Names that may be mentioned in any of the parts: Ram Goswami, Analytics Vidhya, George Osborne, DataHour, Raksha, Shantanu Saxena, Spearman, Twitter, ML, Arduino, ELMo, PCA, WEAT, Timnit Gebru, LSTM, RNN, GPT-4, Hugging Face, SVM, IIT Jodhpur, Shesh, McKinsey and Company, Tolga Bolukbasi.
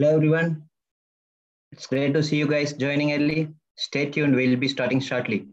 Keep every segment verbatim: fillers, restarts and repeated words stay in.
Hello everyone. It's great to see you guys joining early. Stay tuned, we'll be starting shortly.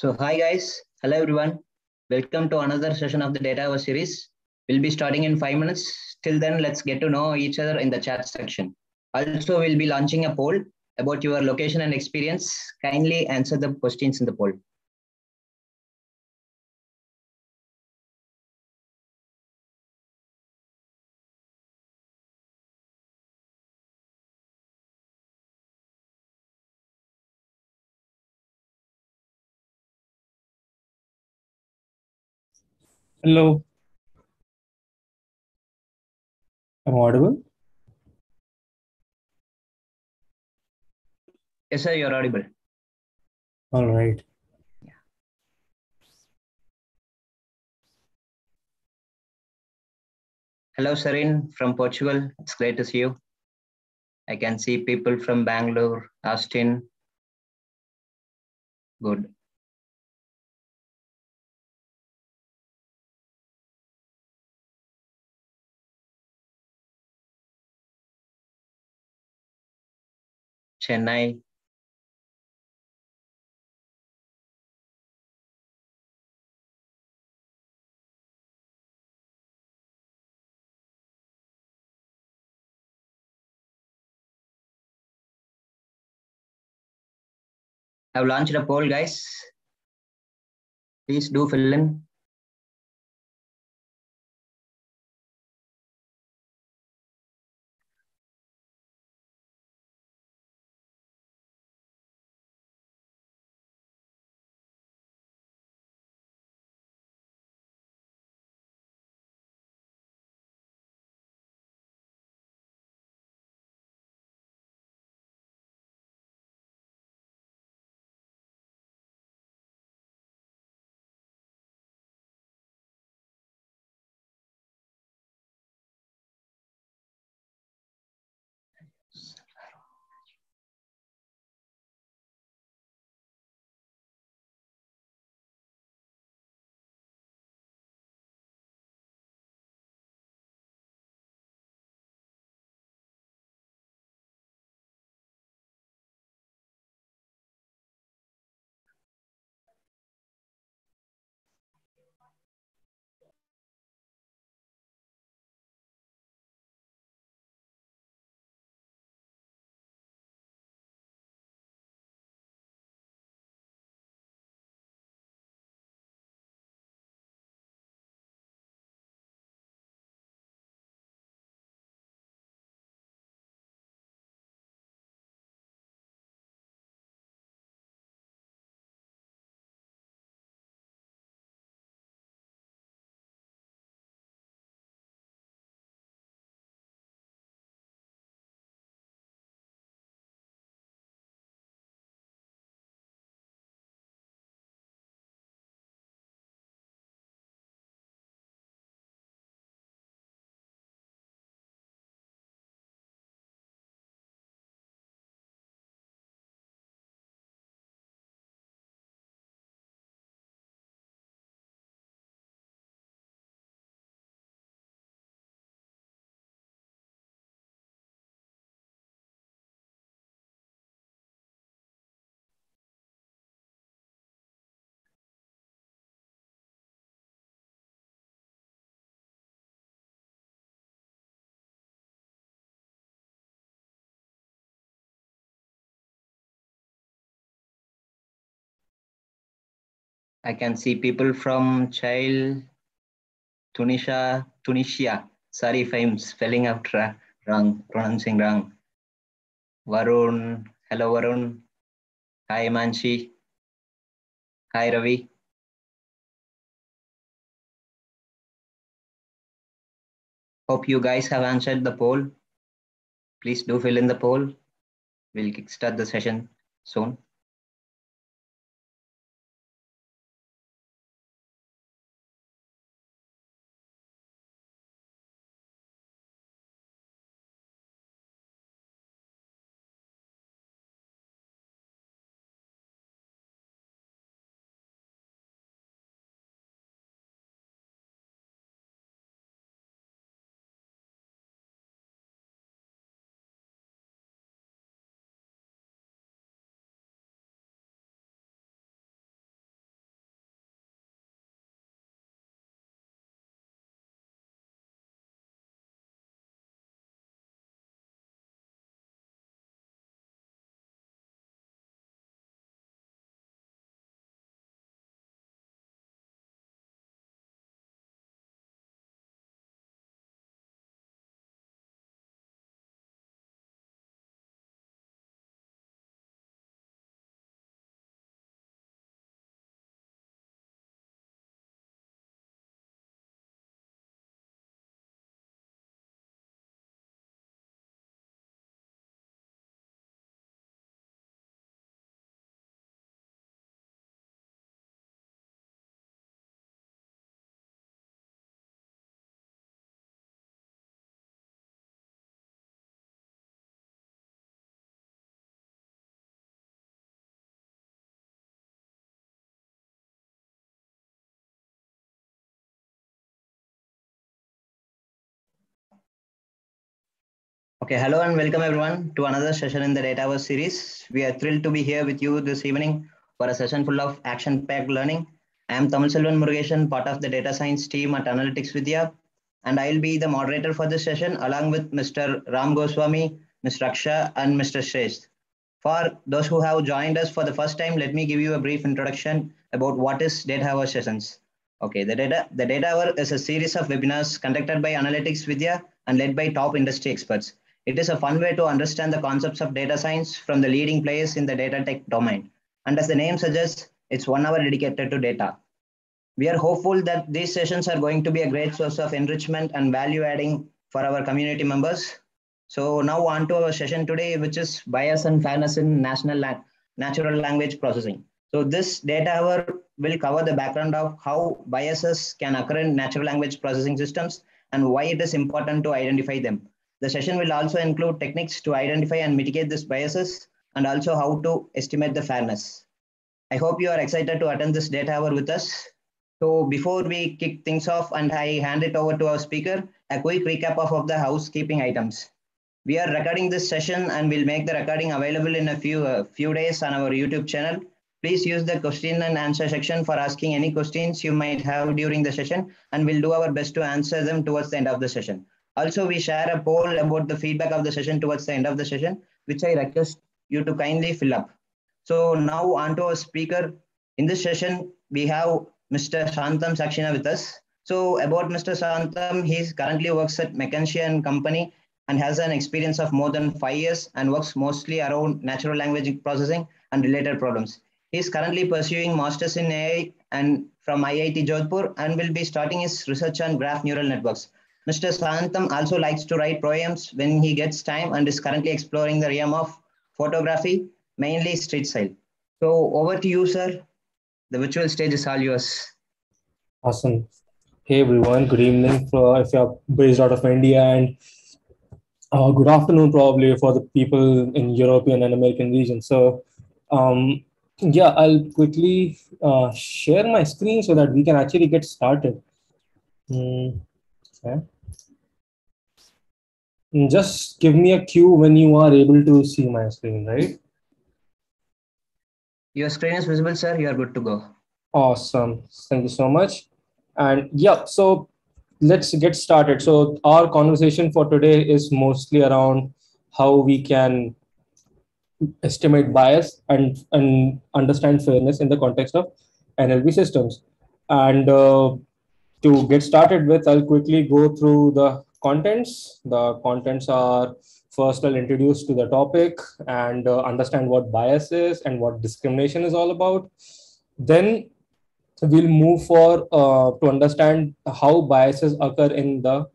So hi guys, hello everyone. Welcome to another session of the DataHour series. We'll be starting in five minutes. Till then, let's get to know each other in the chat section. Also, we'll be launching a poll about your location and experience. Kindly answer the questions in the poll. Hello. Am I audible? Yes, sir, you're audible. All right. Yeah. Hello, Sarin from Portugal. It's great to see you. I can see people from Bangalore, Austin. Good. Chennai. I've launched a poll, guys. Please do fill in. I can see people from Chile, Tunisia, Tunisia. Sorry if I'm spelling out wrong, pronouncing wrong. Varun, hello Varun. Hi Manshi. Hi Ravi. Hope you guys have answered the poll. Please do fill in the poll. We'll kickstart the session soon. Okay, hello and welcome everyone to another session in the DataHour series. We are thrilled to be here with you this evening for a session full of action-packed learning. I am Tamilselvan Murugesan, part of the data science team at Analytics Vidhya, and I will be the moderator for this session along with Mister Ram Goswami, Miss Raksha, and Mister Shesh. For those who have joined us for the first time, let me give you a brief introduction about what is DataHour sessions. Okay, the data the DataHour is a series of webinars conducted by Analytics Vidhya and led by top industry experts. It is a fun way to understand the concepts of data science from the leading players in the data tech domain. And as the name suggests, it's one hour dedicated to data. We are hopeful that these sessions are going to be a great source of enrichment and value adding for our community members. So now on to our session today, which is bias and fairness in national la natural language processing. So this DataHour will cover the background of how biases can occur in natural language processing systems and why it is important to identify them. The session will also include techniques to identify and mitigate these biases and also how to estimate the fairness. I hope you are excited to attend this DataHour with us. So before we kick things off and I hand it over to our speaker, a quick recap of, of the housekeeping items. We are recording this session and we'll make the recording available in a few, uh, few days on our YouTube channel. Please use the question and answer section for asking any questions you might have during the session, and we'll do our best to answer them towards the end of the session. Also, we share a poll about the feedback of the session towards the end of the session, which I request you to kindly fill up. So now on to our speaker. In this session, we have Mister Shantanu Saxena with us. So about Mister Shantanu, he currently works at McKinsey and Company and has an experience of more than five years and works mostly around natural language processing and related problems. He is currently pursuing masters in A I and from I I T Jodhpur and will be starting his research on graph neural networks. Mister Shantanu also likes to write poems when he gets time and is currently exploring the realm of photography, mainly street style. So over to you, sir. The virtual stage is all yours. Awesome. Hey everyone, good evening for if you're based out of India, and uh, good afternoon probably for the people in European and American region. So um, yeah, I'll quickly uh, share my screen so that we can actually get started. Mm, okay. Just give me a cue when you are able to see my screen, right? Your screen is visible, sir. You are good to go. Awesome. Thank you so much. And yeah, so let's get started. So our conversation for today is mostly around how we can estimate bias and, and understand fairness in the context of N L P systems. And uh, to get started with, I'll quickly go through the contents. The contents are, first I'll introduce to the topic and uh, understand what bias is and what discrimination is all about. Then we'll move for uh, to understand how biases occur in the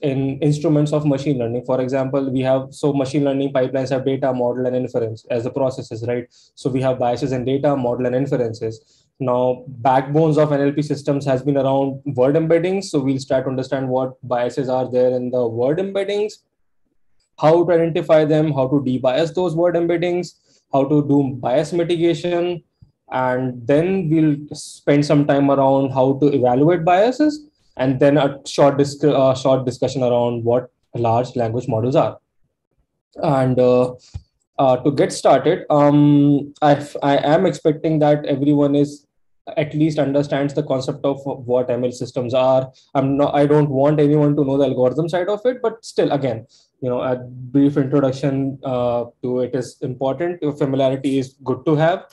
in instruments of machine learning. For example, we have, so machine learning pipelines have data, model, and inference as the processes, right? So we have biases in data, model, and inferences. Now, backbones of N L P systems has been around word embeddings. So we'll start to understand what biases are there in the word embeddings, how to identify them, how to debias those word embeddings, how to do bias mitigation. And then we'll spend some time around how to evaluate biases, and then a short, dis uh, short discussion around what large language models are. And uh, uh, to get started, um, I, I am expecting that everyone is at least understands the concept of what M L systems are. I'm not, I don't want anyone to know the algorithm side of it, but still, again, you know, a brief introduction uh, to it is important. Familiarity is good to have.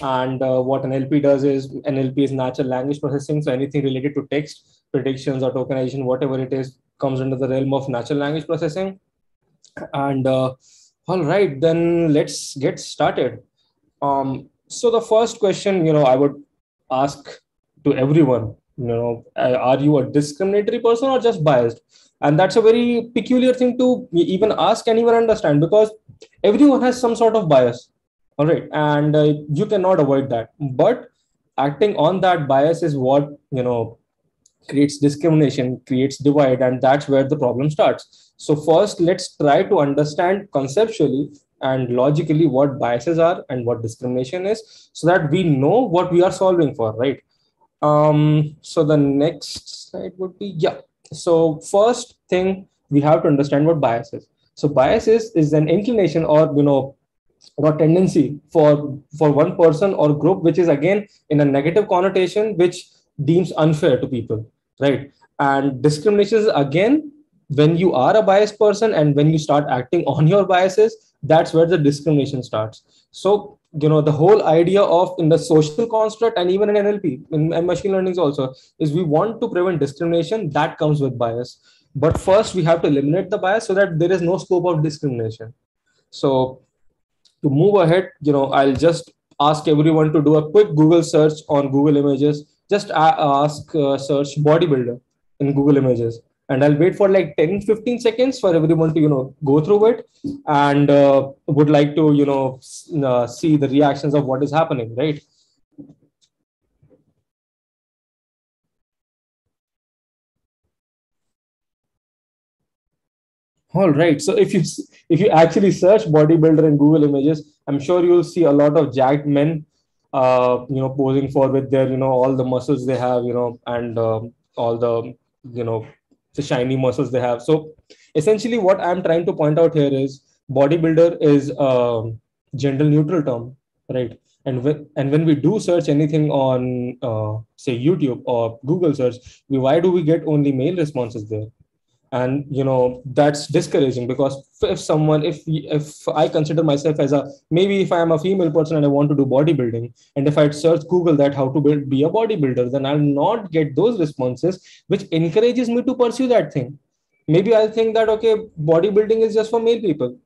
And uh, what N L P does is, N L P is natural language processing. So anything related to text, predictions or tokenization, whatever it is, comes under the realm of natural language processing. And uh, all right, then let's get started. Um, so the first question, you know, I would ask to everyone, you know, are you a discriminatory person or just biased? And that's a very peculiar thing to even ask and even understand, because everyone has some sort of bias. All right, and uh, you cannot avoid that. But acting on that bias is what, you know, creates discrimination, creates divide, and that's where the problem starts. So first, let's try to understand conceptually and logically what biases are and what discrimination is, so that we know what we are solving for, right? Um, so the next slide would be, yeah. So first thing, we have to understand what bias is. So bias is, is an inclination or, you know, or a tendency for, for one person or group, which is again in a negative connotation, which deems unfair to people, right? And discrimination is again, when you are a biased person and when you start acting on your biases, that's where the discrimination starts. So, you know, the whole idea of in the social construct and even in N L P and machine learning also is we want to prevent discrimination that comes with bias. But first we have to eliminate the bias so that there is no scope of discrimination. So to move ahead, you know, I'll just ask everyone to do a quick Google search on Google Images. Just ask uh, search bodybuilder in Google Images. And I'll wait for like ten, fifteen seconds for everyone to, you know, go through it, and uh, would like to, you know, uh, see the reactions of what is happening, right? All right. So if you if you actually search bodybuilder in Google Images, I'm sure you'll see a lot of jacked men, uh, you know, posing for with their, you know, all the muscles they have, you know, and um, all the, you know, the shiny muscles they have. So essentially what I'm trying to point out here is bodybuilder is a gender neutral term, right? And when, and when we do search anything on, uh, say, YouTube or Google search, we, why do we get only male responses there? And, you know, that's discouraging, because if someone, if if I consider myself as a, maybe if I am a female person and I want to do bodybuilding, and if I search Google that how to build, be a bodybuilder, then I'll not get those responses, which encourages me to pursue that thing. Maybe I'll think that, okay, bodybuilding is just for male people.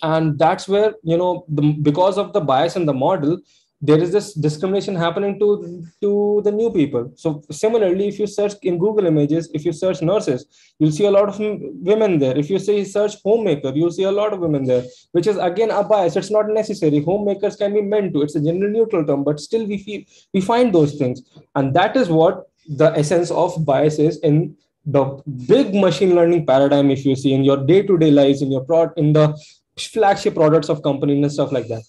And that's where, you know, the, because of the bias in the model, there is this discrimination happening to, to the new people. So similarly, if you search in Google Images, if you search nurses, you'll see a lot of women there. If you say search homemaker, you'll see a lot of women there, which is again a bias. It's not necessary. Homemakers can be men too. It's a gender neutral term, but still we feel, we find those things. And that is what the essence of bias is in the big machine learning paradigm, if you see in your day-to-day lives, in your prod, in the flagship products of companies and stuff like that.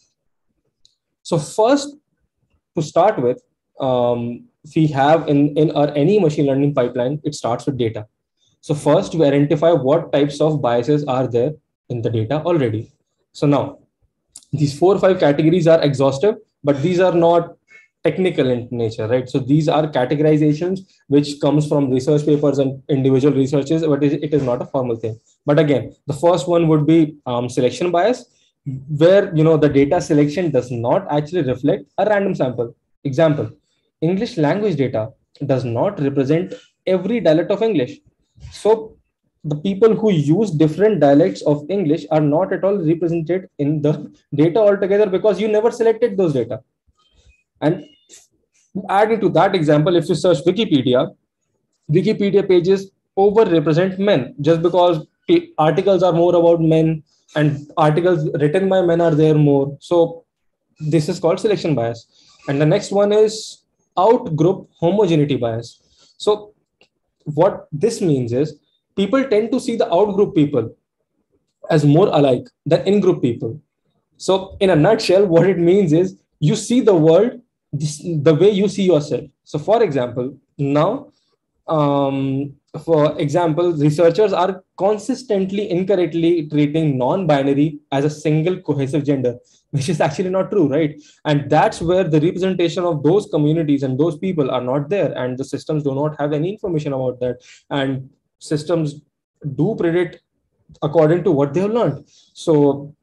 So first, to start with, um, we have in, in our any machine learning pipeline, it starts with data. So first, we identify what types of biases are there in the data already. So now, these four or five categories are exhaustive, but these are not technical in nature, right? So these are categorizations which comes from research papers and individual researches, but it is not a formal thing. But again, the first one would be um, selection bias, where, you know, the data selection does not actually reflect a random sample. Example, English language data does not represent every dialect of English. So the people who use different dialects of English are not at all represented in the data altogether, because you never selected those data. And adding to that example, if you search Wikipedia, Wikipedia pages overrepresent men, just because articles are more about men, and articles written by men are there more. So this is called selection bias. And the next one is outgroup homogeneity bias. So what this means is people tend to see the outgroup people as more alike than in-group people. So in a nutshell, what it means is you see the world this, the way you see yourself. So for example, now, um, for example, researchers are consistently incorrectly treating non-binary as a single cohesive gender, which is actually not true, right? And that's where the representation of those communities and those people are not there, and the systems do not have any information about that. And systems do predict according to what they have learned. So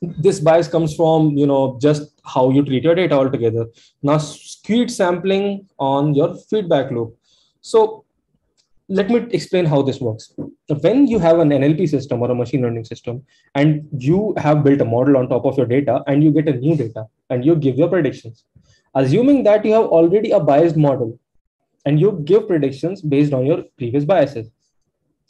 this bias comes from, you know, just how you treat your data altogether. Now, skewed sampling on your feedback loop. So let me explain how this works. When you have an N L P system or a machine learning system, and you have built a model on top of your data, and you get a new data and you give your predictions, assuming that you have already a biased model, and you give predictions based on your previous biases.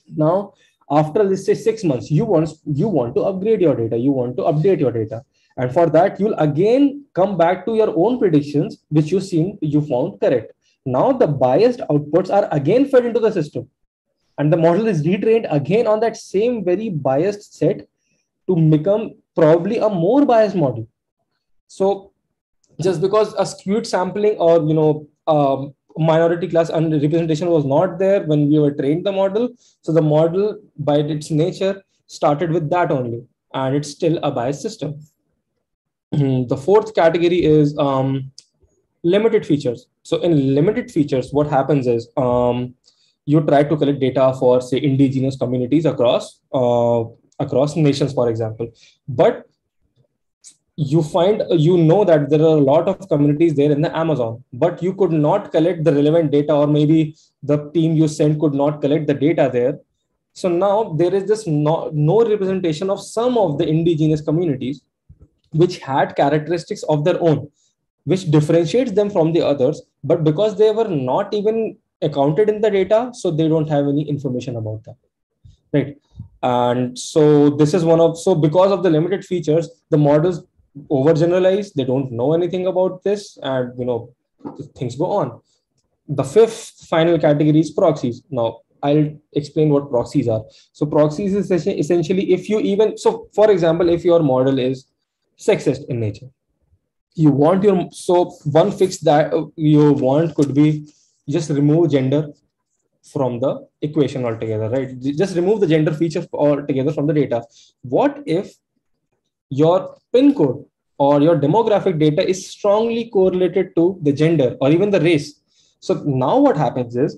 Now, after let's say six months, you want, you want to upgrade your data, you want to update your data. And for that, you'll again come back to your own predictions, which you seem you found correct. Now the biased outputs are again fed into the system, and the model is retrained again on that same very biased set to become probably a more biased model. So just because a skewed sampling or, you know, um, minority class and representation was not there when we were trained the model. So the model by its nature started with that only, and it's still a biased system. The fourth category is um, limited features. So in limited features, what happens is um, you try to collect data for, say, indigenous communities across uh, across nations, for example, but you find, you know that there are a lot of communities there in the Amazon, but you could not collect the relevant data, or maybe the team you sent could not collect the data there. So now there is this no, no representation of some of the indigenous communities which had characteristics of their own, which differentiates them from the others, but because they were not even accounted in the data, so they don't have any information about that, right? And so this is one of, so because of the limited features, the models overgeneralize, they don't know anything about this, and you know, things go on. The fifth final category is proxies. Now I'll explain what proxies are. So proxies is essentially, if you even, so for example, if your model is sexist in nature, you want your, so one fix that you want could be just remove gender from the equation altogether, right? Just remove the gender feature altogether from the data. What if your PIN code or your demographic data is strongly correlated to the gender or even the race? So now what happens is,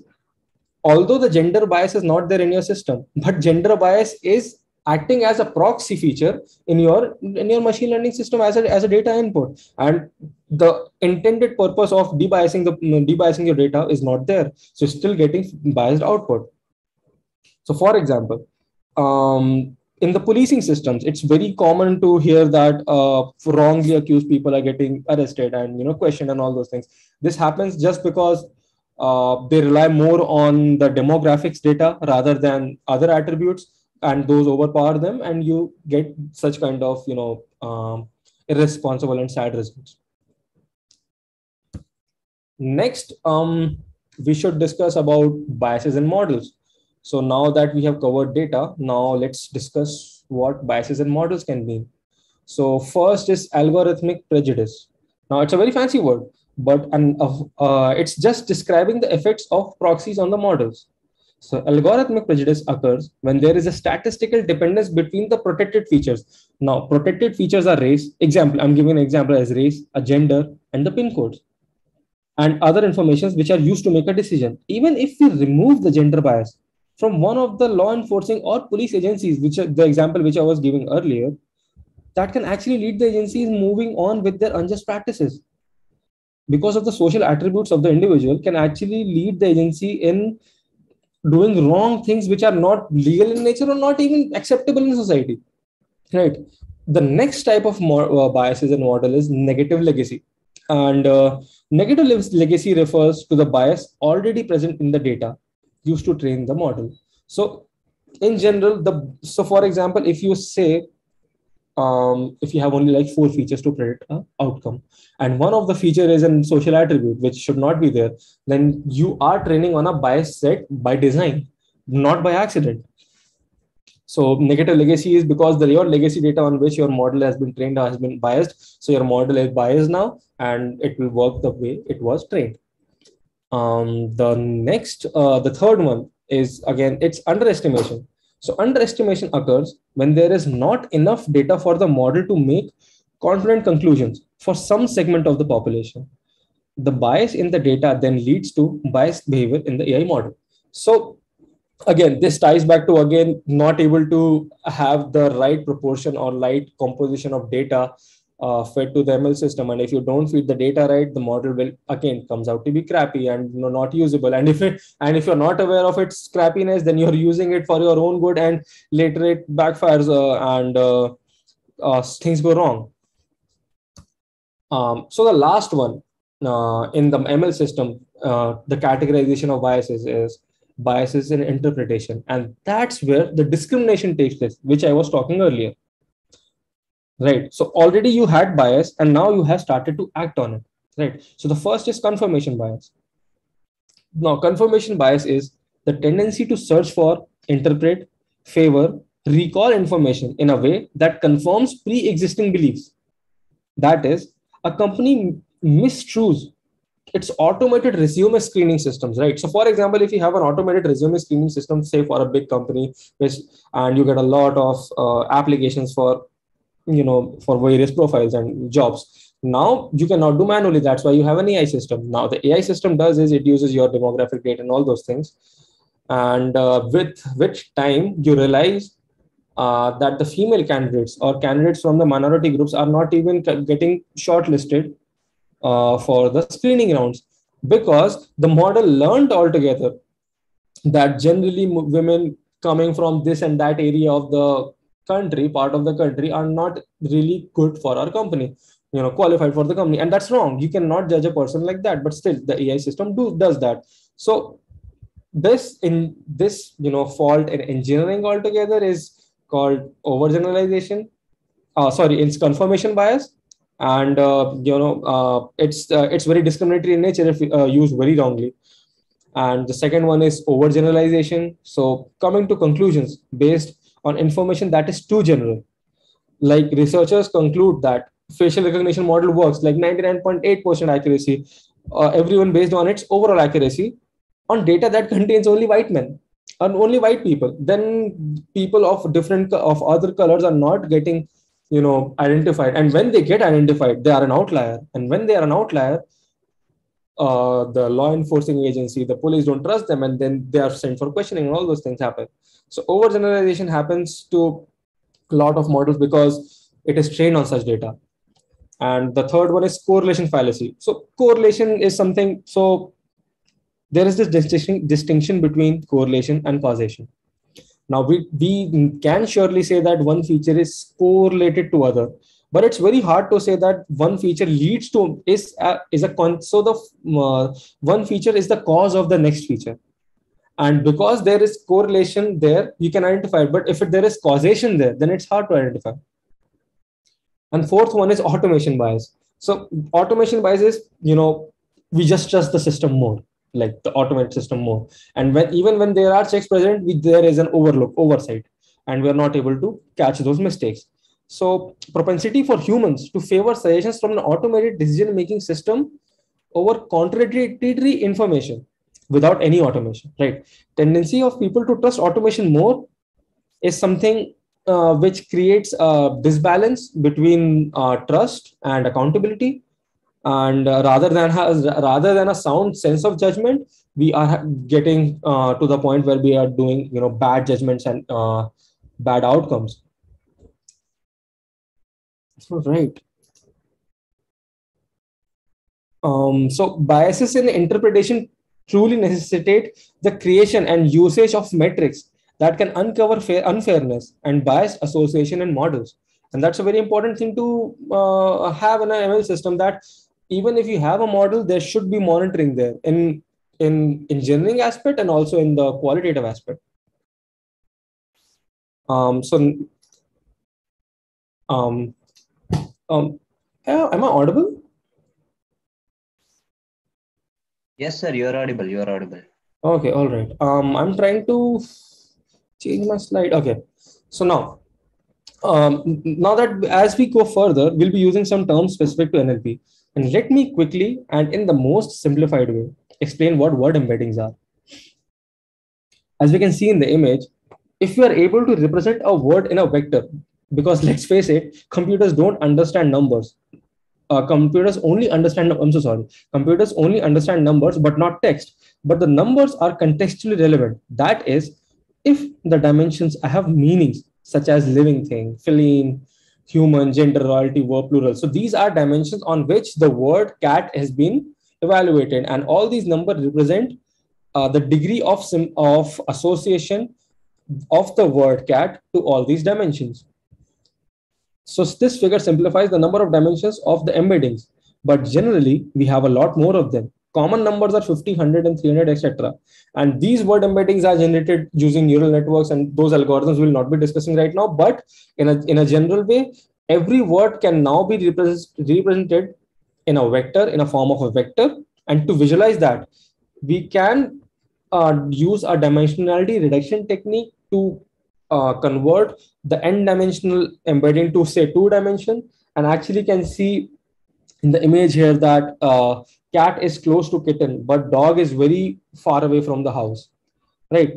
although the gender bias is not there in your system, but gender bias is acting as a proxy feature in your in your machine learning system as a, as a data input, and the intended purpose of debiasing the debiasing your data is not there, so still getting biased output. So for example, um, in the policing systems, it's very common to hear that uh, wrongly accused people are getting arrested and, you know, questioned and all those things. This happens just because uh, they rely more on the demographics data rather than other attributes, and those overpower them, and you get such kind of, you know, um, irresponsible and sad results. Next, um, we should discuss about biases in models. So now that we have covered data, now let's discuss what biases in models can mean. So first is algorithmic prejudice. Now it's a very fancy word, but an, uh, it's just describing the effects of proxies on the models. So algorithmic prejudice occurs when there is a statistical dependence between the protected features. Now, protected features are race. Example, I'm giving an example as race, a gender, and the PIN codes, and other informations which are used to make a decision. Even if we remove the gender bias from one of the law enforcing or police agencies, which are the example which I was giving earlier, that can actually lead the agencies moving on with their unjust practices. Because of the social attributes of the individual can actually lead the agency in doing wrong things which are not legal in nature or not even acceptable in society, right? The next type of uh, biases in model is negative legacy, and uh, negative legacy refers to the bias already present in the data used to train the model. So, in general, the so for example, if you say um, if you have only like four features to predict an outcome, and one of the feature is a social attribute which should not be there, then you are training on a bias set by design, not by accident. So negative legacy is because the your legacy data on which your model has been trained has been biased. So your model is biased now, and it will work the way it was trained. Um, the next, uh, the third one is, again, it's underestimation. So underestimation occurs when there is not enough data for the model to make confident conclusions for some segment of the population. The bias in the data then leads to biased behavior in the A I model. So again, this ties back to, again, not able to have the right proportion or right composition of data uh, fed to the M L system. And if you don't feed the data right, the model will, again, comes out to be crappy and, you know, not usable. And if it, and if you're not aware of its crappiness, then you're using it for your own good, and later it backfires uh, and uh, uh, things go wrong. Um, so the last one uh, in the M L system, uh, the categorization of biases is biases in interpretation. And that's where the discrimination takes place, which I was talking earlier. Right. So already you had bias, and now you have started to act on it. Right. So the first is confirmation bias. Now, confirmation bias is the tendency to search for, interpret, favor, recall information in a way that confirms pre-existing beliefs. That is, a company mistruths it's automated resume screening systems, right? So for example, if you have an automated resume screening system, say for a big company, and you get a lot of uh, applications for, you know, for various profiles and jobs. Now you cannot do manually. That's why you have an A I system. Now the A I system does is it uses your demographic data and all those things. And uh, with which time you realize uh, that the female candidates or candidates from the minority groups are not even getting shortlisted uh, for the screening rounds, because the model learned altogether that generally women coming from this and that area of the country, part of the country, are not really good for our company, you know, qualified for the company. And that's wrong. You cannot judge a person like that, but still the A I system do, does that. So this in this, you know, fault in engineering altogether is called overgeneralization. Uh, sorry, it's confirmation bias. And, uh, you know, uh, it's, uh, it's very discriminatory in nature if uh, used very wrongly. And the second one is overgeneralization. So coming to conclusions based on information that is too general, like researchers conclude that facial recognition model works like ninety-nine point eight percent accuracy, uh, everyone based on its overall accuracy on data that contains only white men and only white people. Then people of different of other colors are not getting, you know, identified. And when they get identified, they are an outlier. And when they are an outlier, uh, the law enforcing agency, the police don't trust them. And then they are sent for questioning and all those things happen. So overgeneralization happens to a lot of models because it is trained on such data. And the third one is correlation fallacy. So correlation is something, so there is this distinction, distinction between correlation and causation. Now we, we can surely say that one feature is correlated to other, but it's very hard to say that one feature leads to is a, is a con. So the uh, one feature is the cause of the next feature. And because there is correlation there, you can identify it. But if it, there is causation there, then it's hard to identify. And fourth one is automation bias. So automation bias is, you know, we just trust the system more, like the automated system more. And when, even when there are checks present, we, there is an overlook, oversight, and we're not able to catch those mistakes. So propensity for humans to favor suggestions from an automated decision-making system over contradictory information without any automation, right? Tendency of people to trust automation more is something uh, which creates a disbalance between uh, trust and accountability. And uh, rather than has rather than a sound sense of judgment, we are getting uh, to the point where we are doing, you know, bad judgments and uh, bad outcomes. All right. Um, so biases in interpretation truly necessitate the creation and usage of metrics that can uncover fair unfairness and bias association in models. And that's a very important thing to uh, have in an M L system, that even if you have a model, there should be monitoring there in, in engineering aspect and also in the qualitative aspect. Um, so, um, um, am I audible? Yes, sir, you're audible. You're audible. Okay. All right. Um, I'm trying to change my slide. Okay. So now, um, now that as we go further, we'll be using some terms specific to N L P. And let me quickly and in the most simplified way explain what word embeddings are. As we can see in the image, if you are able to represent a word in a vector, because let's face it, computers don't understand numbers. Uh, computers only understand, I'm so sorry, computers only understand numbers, but not text. But the numbers are contextually relevant. That is, if the dimensions have meanings, such as living thing, feline, human, gender, royalty, verb, plural. So these are dimensions on which the word cat has been evaluated. And all these numbers represent uh, the degree of, sim of association of the word cat to all these dimensions. So this figure simplifies the number of dimensions of the embeddings, but generally we have a lot more of them. Common numbers are fifty, one hundred and three hundred, et cetera. And these word embeddings are generated using neural networks, and those algorithms we'll not be discussing right now. But in a, in a general way, every word can now be represent, represented in a vector, in a form of a vector. And to visualize that, we can uh, use a dimensionality reduction technique to Uh, convert the n-dimensional embedding to say two dimension, and actually can see in the image here that uh, cat is close to kitten, but dog is very far away from the house, right?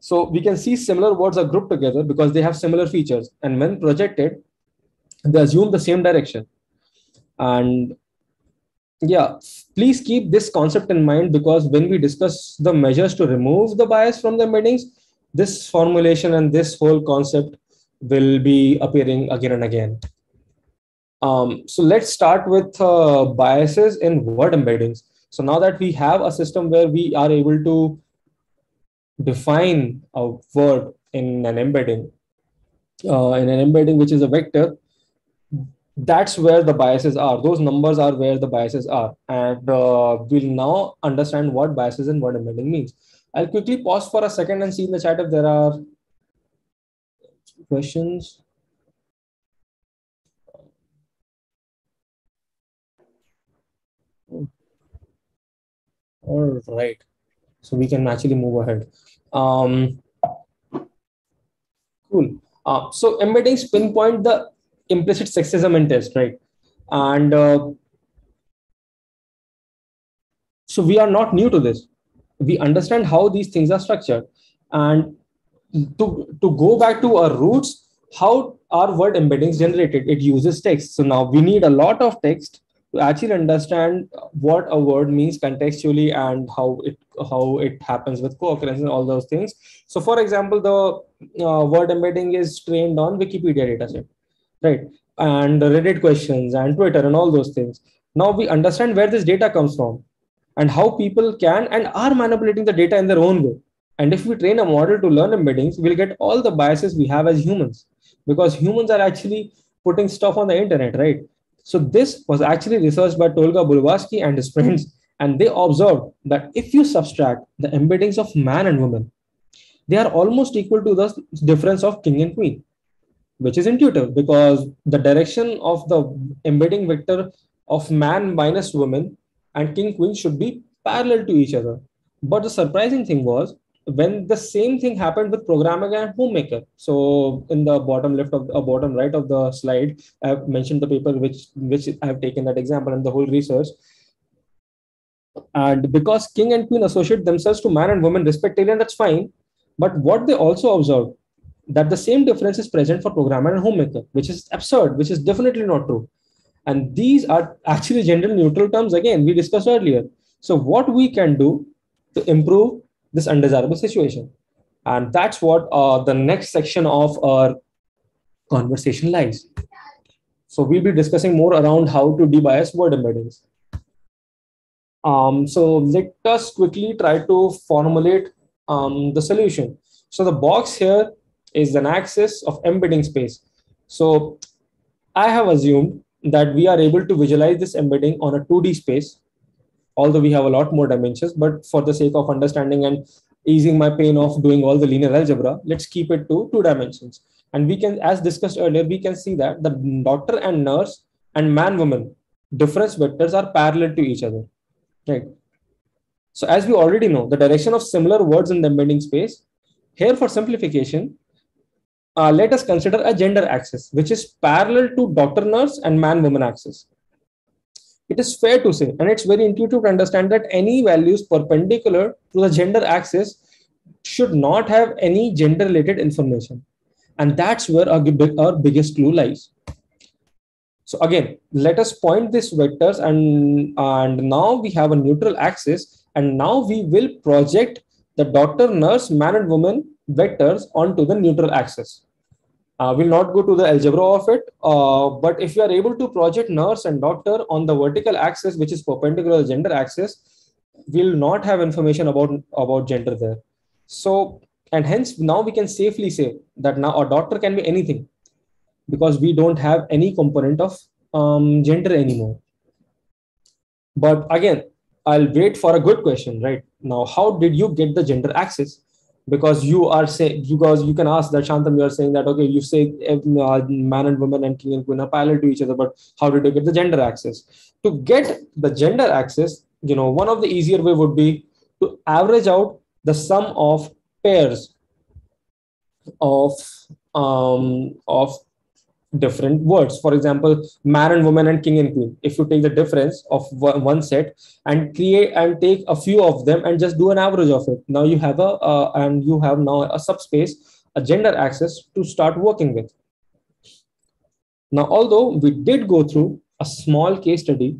So we can see similar words are grouped together because they have similar features. And when projected, they assume the same direction. And yeah, please keep this concept in mind, because when we discuss the measures to remove the bias from the meetings, this formulation and this whole concept will be appearing again and again. Um, so let's start with uh, biases in word embeddings. So now that we have a system where we are able to define a word in an embedding, uh, in an embedding which is a vector, that's where the biases are. Those numbers are where the biases are. And uh, we'll now understand what biases in word embedding means. I'll quickly pause for a second and see in the chat if there are questions. All right, so we can actually move ahead. Um, cool. Uh, so embeddings pinpoint the implicit sexism in text, right? And uh, so we are not new to this. We understand how these things are structured. And to, to go back to our roots, how are word embeddings generated? It uses text. So now we need a lot of text to actually understand what a word means contextually and how it how it happens with co-occurrence and all those things. So for example, the uh, word embedding is trained on Wikipedia dataset, right? And Reddit questions and Twitter and all those things. Now we understand where this data comes from and how people can and are manipulating the data in their own way. And if we train a model to learn embeddings, we'll get all the biases we have as humans, because humans are actually putting stuff on the internet, right? So this was actually researched by Tolga Bolukbasi and his friends, and they observed that if you subtract the embeddings of man and woman, they are almost equal to the difference of king and queen, which is intuitive because the direction of the embedding vector of man minus woman and king queen should be parallel to each other. But the surprising thing was when the same thing happened with programmer and homemaker. So in the bottom left of uh, bottom right of the slide, I have mentioned the paper which which I have taken that example and the whole research. And because king and queen associate themselves to man and woman respectively, and that's fine. But what they also observed, that the same difference is present for programmer and homemaker, which is absurd, which is definitely not true. And these are actually gender neutral terms, again, we discussed earlier. So what we can do to improve this undesirable situation. And that's what uh, the next section of our conversation lies. So we'll be discussing more around how to debias word embeddings. Um, so let us quickly try to formulate um, the solution. So the box here is an axis of embedding space. So I have assumed that we are able to visualize this embedding on a two D space, although we have a lot more dimensions, but for the sake of understanding and easing my pain of doing all the linear algebra, let's keep it to two dimensions. And we can, as discussed earlier, we can see that the doctor and nurse and man, woman difference vectors are parallel to each other, right? So as we already know, the direction of similar words in the embedding space, here for simplification, uh, let us consider a gender axis, which is parallel to doctor, nurse and man, woman axis. It is fair to say, and it's very intuitive to understand, that any values perpendicular to the gender axis should not have any gender related information. And that's where our, our biggest clue lies. So again, let us point these vectors, and, and now we have a neutral axis, and now we will project the doctor, nurse, man and woman vectors onto the neutral axis. Uh, we'll not go to the algebra of it, uh, but if you are able to project nurse and doctor on the vertical axis, which is perpendicular to the gender axis, we'll not have information about, about gender there. So, and hence now we can safely say that now a doctor can be anything, because we don't have any component of um, gender anymore. But again, I'll wait for a good question, right? Now, how did you get the gender axis? Because you are saying, because you can ask that, Shantam, you are saying that, okay, you say uh, man and woman and king and queen are parallel to each other, but how did you get the gender axis? To get the gender axis, you know, one of the easier way would be to average out the sum of pairs of, um, of different words. For example, man and woman and king and queen. If you take the difference of one set and create and take a few of them and just do an average of it, now you have a uh, and you have now a subspace, a gender axis to start working with. Now, although we did go through a small case study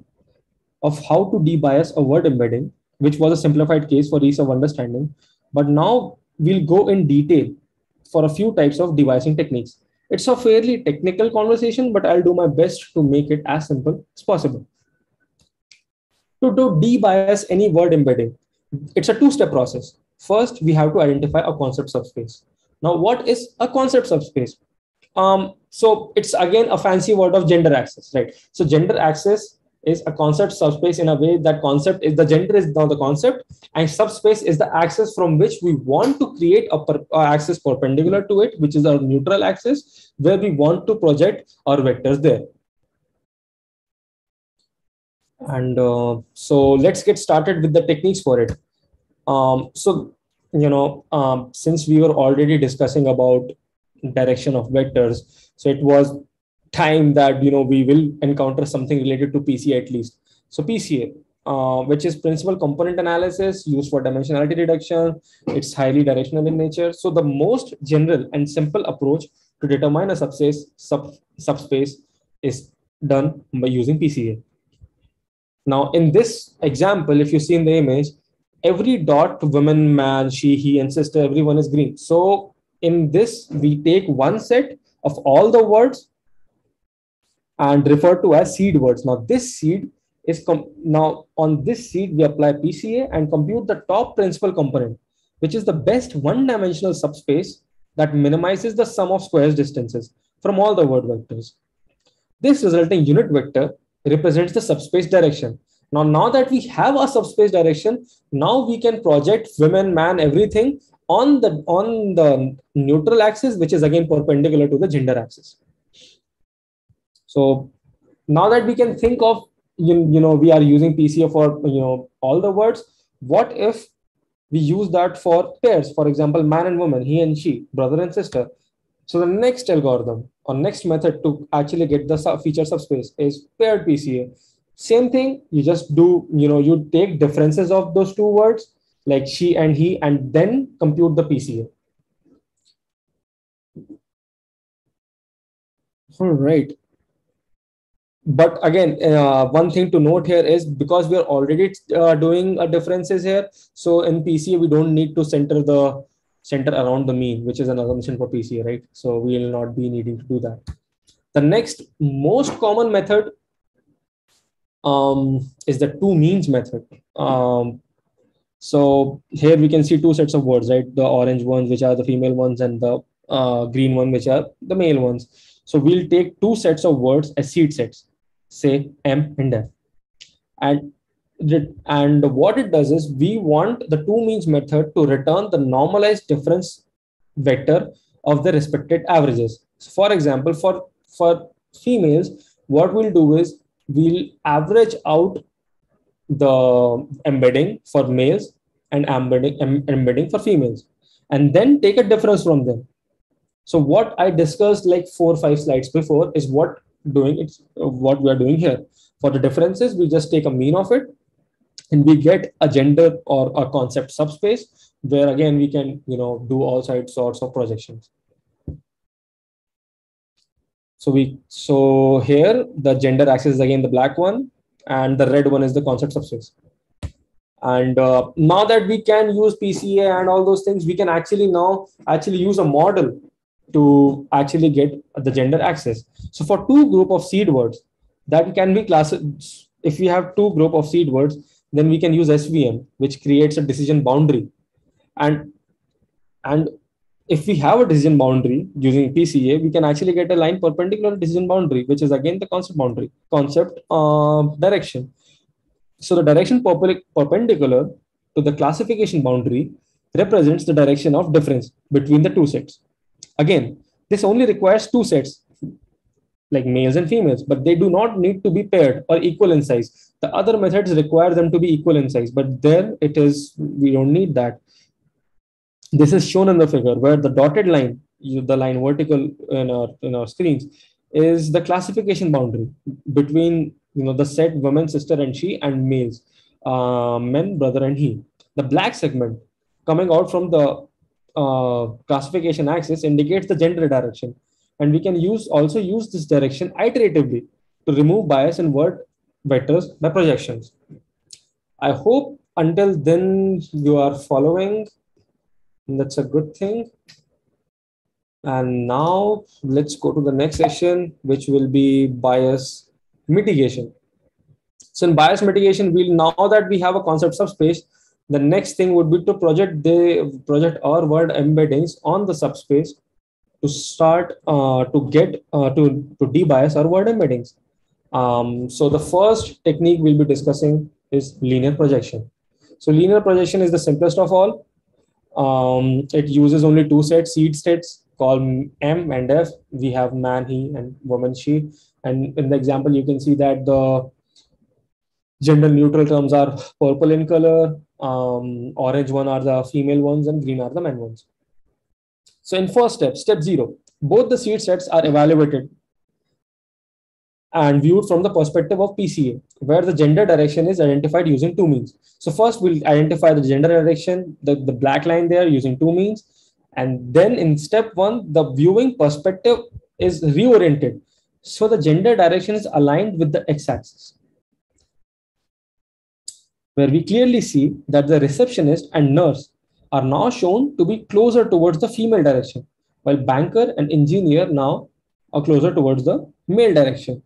of how to debias a word embedding, which was a simplified case for ease of understanding, but now we'll go in detail for a few types of debiasing techniques. It's a fairly technical conversation, but I'll do my best to make it as simple as possible. To do debias any word embedding, it's a two-step process. First, we have to identify a concept subspace. Now, what is a concept subspace? Um, so it's again a fancy word of gender axis, right? So gender axis is a concept subspace in a way that concept is the gender is now the concept, and subspace is the axis from which we want to create a per, uh, axis perpendicular to it, which is our neutral axis, where we want to project our vectors there. And uh, so let's get started with the techniques for it. Um, so, you know, um, since we were already discussing about direction of vectors, so it was time that, you know, we will encounter something related to P C A at least. So P C A, uh, which is principal component analysis used for dimensionality reduction, it's highly directional in nature. So the most general and simple approach to determine a subspace, sub, subspace is done by using P C A. Now in this example, if you see in the image, every dot, woman, man, she, he, and sister, everyone is green. So in this, we take one set of all the words and referred to as seed words. Now this seed is com now on this seed we apply P C A and compute the top principal component, which is the best one-dimensional subspace that minimizes the sum of squares distances from all the word vectors. This resulting unit vector represents the subspace direction. Now, now that we have a subspace direction, now we can project women, man, everything on the on the neutral axis, which is again perpendicular to the gender axis. So now that we can think of, you, you know, we are using P C A for, you know, all the words. What if we use that for pairs? For example, man and woman, he and she, brother and sister. So the next algorithm or next method to actually get the sub feature subspace is paired P C A. Same thing. You just do, you know, you take differences of those two words like she and he, and then compute the P C A. All right. But again, uh, one thing to note here is because we are already uh, doing uh, differences here. So in P C A, we don't need to center the center around the mean, which is an assumption for P C A, right? So we will not be needing to do that. The next most common method um, is the two means method. Um, so here we can see two sets of words, right? The orange ones, which are the female ones, and the uh, green one, which are the male ones. So we'll take two sets of words as seed sets, say M and F. And, and what it does is we want the two means method to return the normalized difference vector of the respected averages. So for example, for, for females, what we'll do is we'll average out the embedding for males and embedding, em, embedding for females, and then take a difference from them. So what I discussed like four or five slides before is what doing it's what we are doing here. For the differences, we just take a mean of it and we get a gender or a concept subspace where again we can, you know, do all sorts of projections. So we so here the gender axis is again the black one and the red one is the concept subspace. And uh, now that we can use P C A and all those things, we can actually now actually use a model to actually get the gender axis. So for two group of seed words that can be classed, if we have two group of seed words, then we can use S V M, which creates a decision boundary. And, and if we have a decision boundary using P C A, we can actually get a line perpendicular to decision boundary, which is again the concept boundary, concept uh, direction. So the direction perpendicular to the classification boundary represents the direction of difference between the two sets. Again, this only requires two sets like males and females, but they do not need to be paired or equal in size. The other methods require them to be equal in size, but there it is, we don't need that. This is shown in the figure where the dotted line, the line vertical in our, in our screens, is the classification boundary between, you know, the said women, sister and she, and males, uh, men, brother and he. The black segment coming out from the uh, classification axis indicates the gender direction, and we can use also use this direction iteratively to remove bias in word vectors by projections. I hope until then you are following. That's a good thing. And now let's go to the next section, which will be bias mitigation. So in bias mitigation, we'll, now that we have a concept subspace, the next thing would be to project the project or word embeddings on the subspace to start uh, to get uh, to, to debias our word embeddings. Um, so the first technique we'll be discussing is linear projection. So linear projection is the simplest of all. Um, it uses only two sets, seed states called M and F. We have man, he, and woman, she. And in the example, you can see that the gender neutral terms are purple in color, um, orange one are the female ones, and green are the men ones. So in first step, step zero, both the seed sets are evaluated and viewed from the perspective of P C A, where the gender direction is identified using two means. So first we'll identify the gender direction, the, the black line there, using two means. And then in step one, the viewing perspective is reoriented. So the gender direction is aligned with the x-axis, where we clearly see that the receptionist and nurse are now shown to be closer towards the female direction, while banker and engineer now are closer towards the male direction.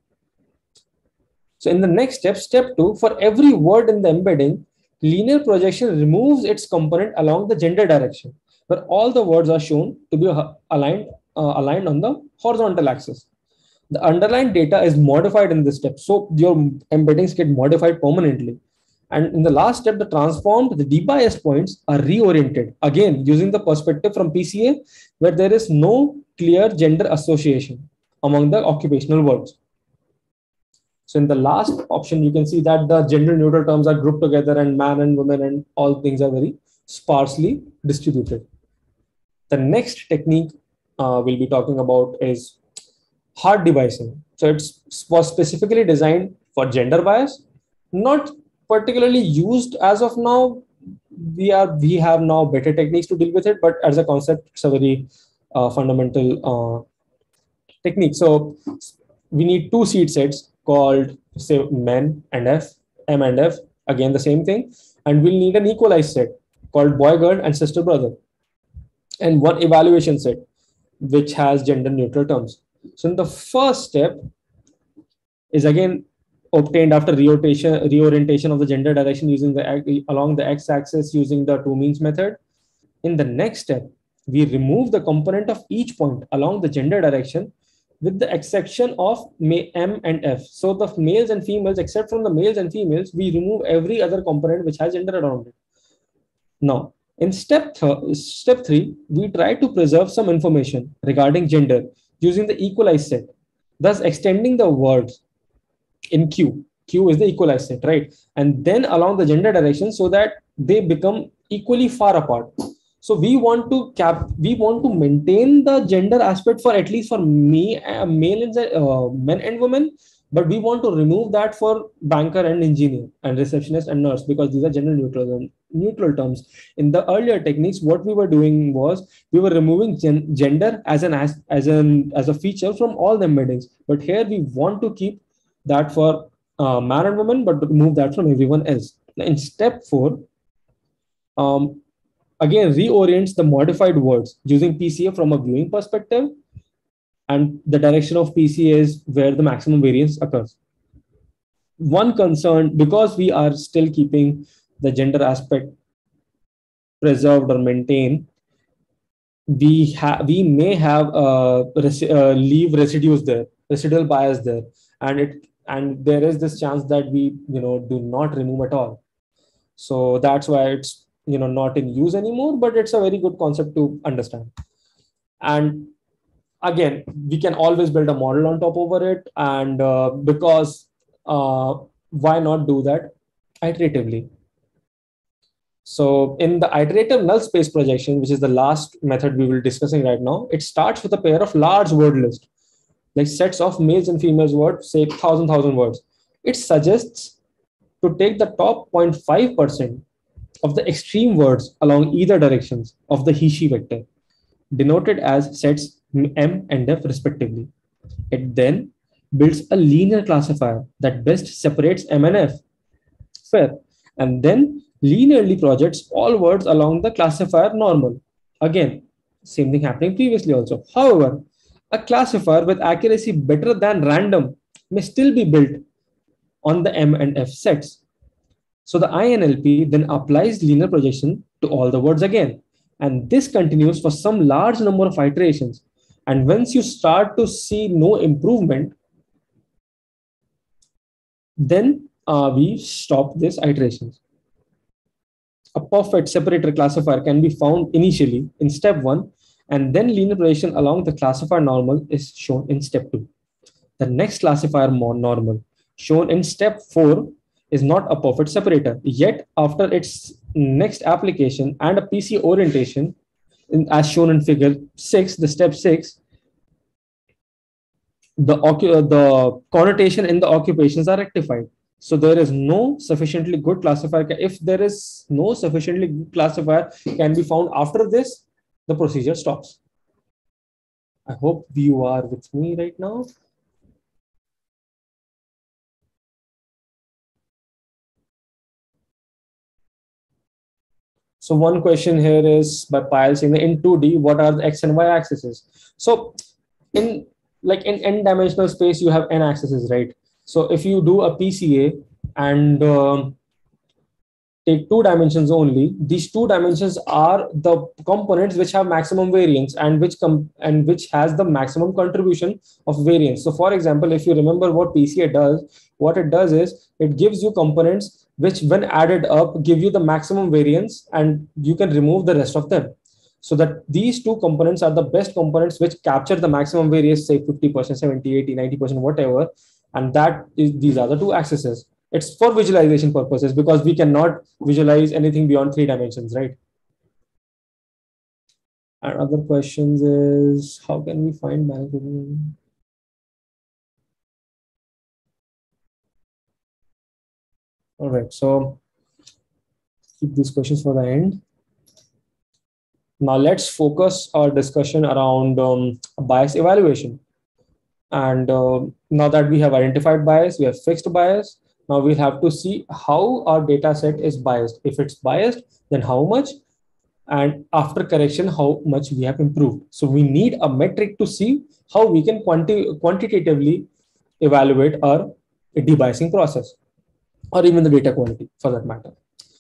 So in the next step, step two, for every word in the embedding, linear projection removes its component along the gender direction, where all the words are shown to be aligned, uh, aligned on the horizontal axis. The underlying data is modified in this step, so your embeddings get modified permanently. And in the last step, the transformed, the debiased points are reoriented, again using the perspective from P C A, where there is no clear gender association among the occupational words. So in the last option, you can see that the gender neutral terms are grouped together, and man and women and all things are very sparsely distributed. The next technique uh, we'll be talking about is hard debasing. So it's was specifically designed for gender bias, not particularly used as of now. We are we have now better techniques to deal with it, but as a concept, it's a very uh, fundamental uh, technique. So we need two seed sets called, say, men and F, M and F, again the same thing, and we'll need an equalized set called boy, girl, and sister, brother, and one evaluation set which has gender neutral terms. So in the first step is again obtained after reorientation, reorientation of the gender direction using the along the x-axis using the two means method. In the next step, we remove the component of each point along the gender direction, with the exception of M and F. So the males and females, except from the males and females, we remove every other component which has gender around it. Now, in step th step three, we try to preserve some information regarding gender using the equalized set, thus extending the words in Q. Q is the equalized set, right? And then along the gender direction so that they become equally far apart. So we want to cap, we want to maintain the gender aspect for at least for me, uh, male and uh, men and women, but we want to remove that for banker and engineer and receptionist and nurse, because these are gender neutral, neutral terms. In the earlier techniques, what we were doing was we were removing gen gender as an as as an as a feature from all the embeddings, but here we want to keep that for uh, man and woman, but remove that from everyone else. In step four, um, again reorients the modified words using P C A from a viewing perspective, and the direction of P C A is where the maximum variance occurs. One concern, because we are still keeping the gender aspect preserved or maintained, we have we may have uh, res uh, leave residues there, residual bias there. And it and there is this chance that we you know do not remove at all. So that's why it's you know not in use anymore, but it's a very good concept to understand. And again, we can always build a model on top over it, and uh, because uh, why not do that iteratively? So in the iterative null space projection, which is the last method we will be discussing right now, it starts with a pair of large word lists like sets of males and females words, say thousand thousand words, it suggests to take the top zero point five percent of the extreme words along either directions of the he/she vector, denoted as sets M and F respectively. It then builds a linear classifier that best separates M and F, fair, and then linearly projects all words along the classifier normal. Again, same thing happening previously also. However, a classifier with accuracy better than random may still be built on the M and F sets. So the I N L P then applies linear projection to all the words again. And this continues for some large number of iterations. And once you start to see no improvement, then uh, we stop these iterations. A perfect separator classifier can be found initially in step one, and then linear projection along the classifier normal is shown in step two. The next classifier normal shown in step four is not a perfect separator, yet after its next application and a P C A orientation, in, as shown in figure six, the step six, the, the connotation in the occupations are rectified. So there is no sufficiently good classifier. If there is no sufficiently good classifier can be found after this, the procedure stops. I hope you are with me right now. So one question here is by Payal saying in two D, what are the X and Y axes? So in like in n dimensional space, you have n axes, right? So if you do a P C A and um, take two dimensions only, these two dimensions are the components which have maximum variance and which com and which has the maximum contribution of variance. So for example, if you remember what P C A does, what it does is it gives you components which when added up give you the maximum variance and you can remove the rest of them. So that these two components are the best components which capture the maximum variance, say fifty percent, seventy, eighty, ninety percent, whatever. And that is, these are the two axes. It's for visualization purposes because we cannot visualize anything beyond three dimensions, right? And other questions is how can we find management? All right, so keep these questions for the end. Now let's focus our discussion around um, bias evaluation. And uh, now that we have identified bias, we have fixed bias. Now we'll have to see how our data set is biased. If it's biased, then how much? And after correction, how much we have improved. So we need a metric to see how we can quanti quantitatively evaluate our debiasing process, or even the data quality for that matter.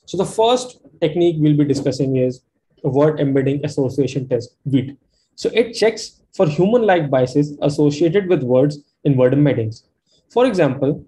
So the first technique we'll be discussing is a word embedding association test, W E A T. So it checks for human-like biases associated with words in word embeddings. For example,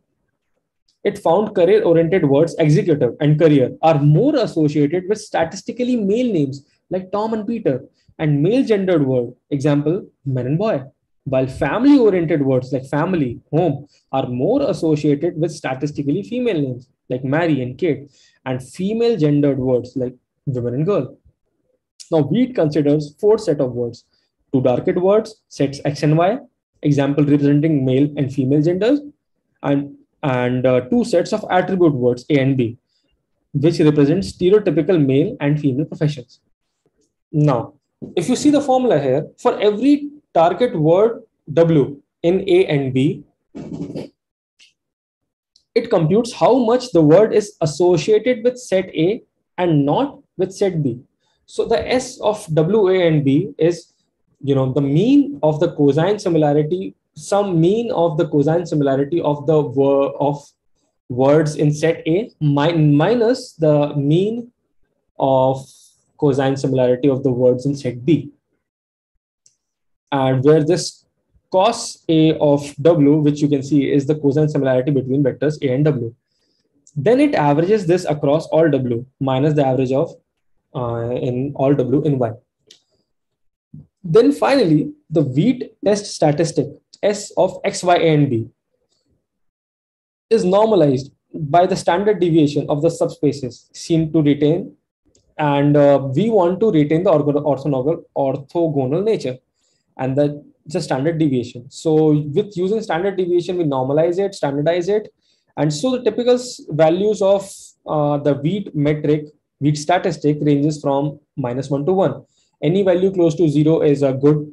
it found career-oriented words executive and career are more associated with statistically male names like Tom and Peter and male gendered word, example, men and boy, while family-oriented words like family, home are more associated with statistically female names like Mary and Kate and female-gendered words like women and girl. Now, W E A T considers four sets of words, two dark words, sets X and Y, example representing male and female genders, and, and uh, two sets of attribute words, A and B, which represent stereotypical male and female professions. Now, if you see the formula here, for every target word W in A and B, it computes how much the word is associated with set A and not with set B. So the S of W, A and B is, you know, the mean of the cosine similarity, some mean of the cosine similarity of the word of words in set A min minus the mean of cosine similarity of the words in set B. And where this cos A of W, which you can see is the cosine similarity between vectors A and W. Then it averages this across all W minus the average of uh, in all W in Y. Then finally, the W E A T test statistic S of X, Y, A, and B is normalized by the standard deviation of the subspaces seen to retain. And uh, we want to retain the orthogonal, orthogonal nature. And the It's a standard deviation. So with using standard deviation, we normalize it, standardize it. And so the typical values of uh, the WEAT metric, WEAT statistic ranges from minus one to one. Any value close to zero is a good,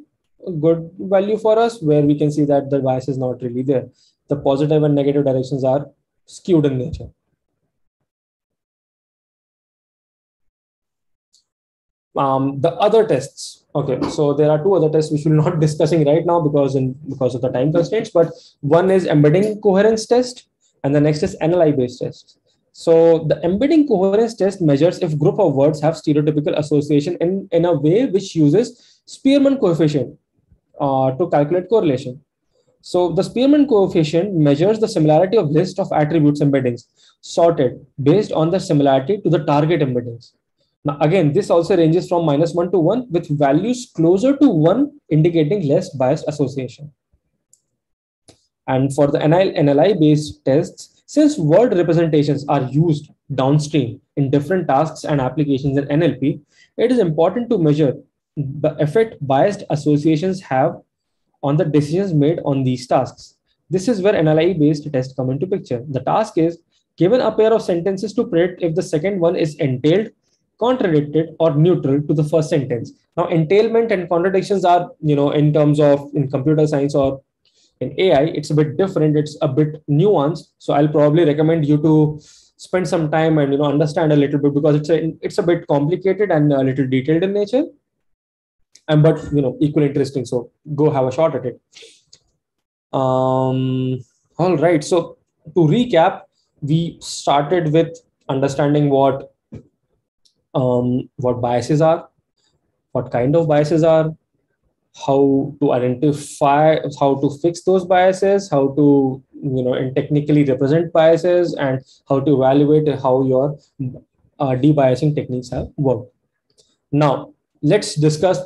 good value for us, where we can see that the bias is not really there. The positive and negative directions are skewed in nature. Um, the other tests. Okay, so there are two other tests which we're not discussing right now because in because of the time constraints. But one is embedding coherence test, and the next is N L I based test. So the embedding coherence test measures if group of words have stereotypical association in in a way which uses Spearman coefficient uh, to calculate correlation. So the Spearman coefficient measures the similarity of list of attributes embeddings sorted based on the similarity to the target embeddings. Now, again, this also ranges from minus one to one, with values closer to one indicating less biased association. And for the N L I-based tests, since word representations are used downstream in different tasks and applications in N L P, it is important to measure the effect biased associations have on the decisions made on these tasks. This is where N L I-based tests come into picture. The task is given a pair of sentences to predict if the second one is entailed, contradicted, or neutral to the first sentence. Now, entailment and contradictions are, you know, in terms of in computer science or in A I, it's a bit different. It's a bit nuanced. So I'll probably recommend you to spend some time and, you know, understand a little bit, because it's a, it's a bit complicated and a little detailed in nature. And, but, you know, equally interesting. So go have a shot at it. Um, all right. So to recap, we started with understanding what Um, what biases are, what kind of biases are, how to identify, how to fix those biases, how to, you know, and technically represent biases, and how to evaluate how your uh, debiasing techniques have worked. Now, let's discuss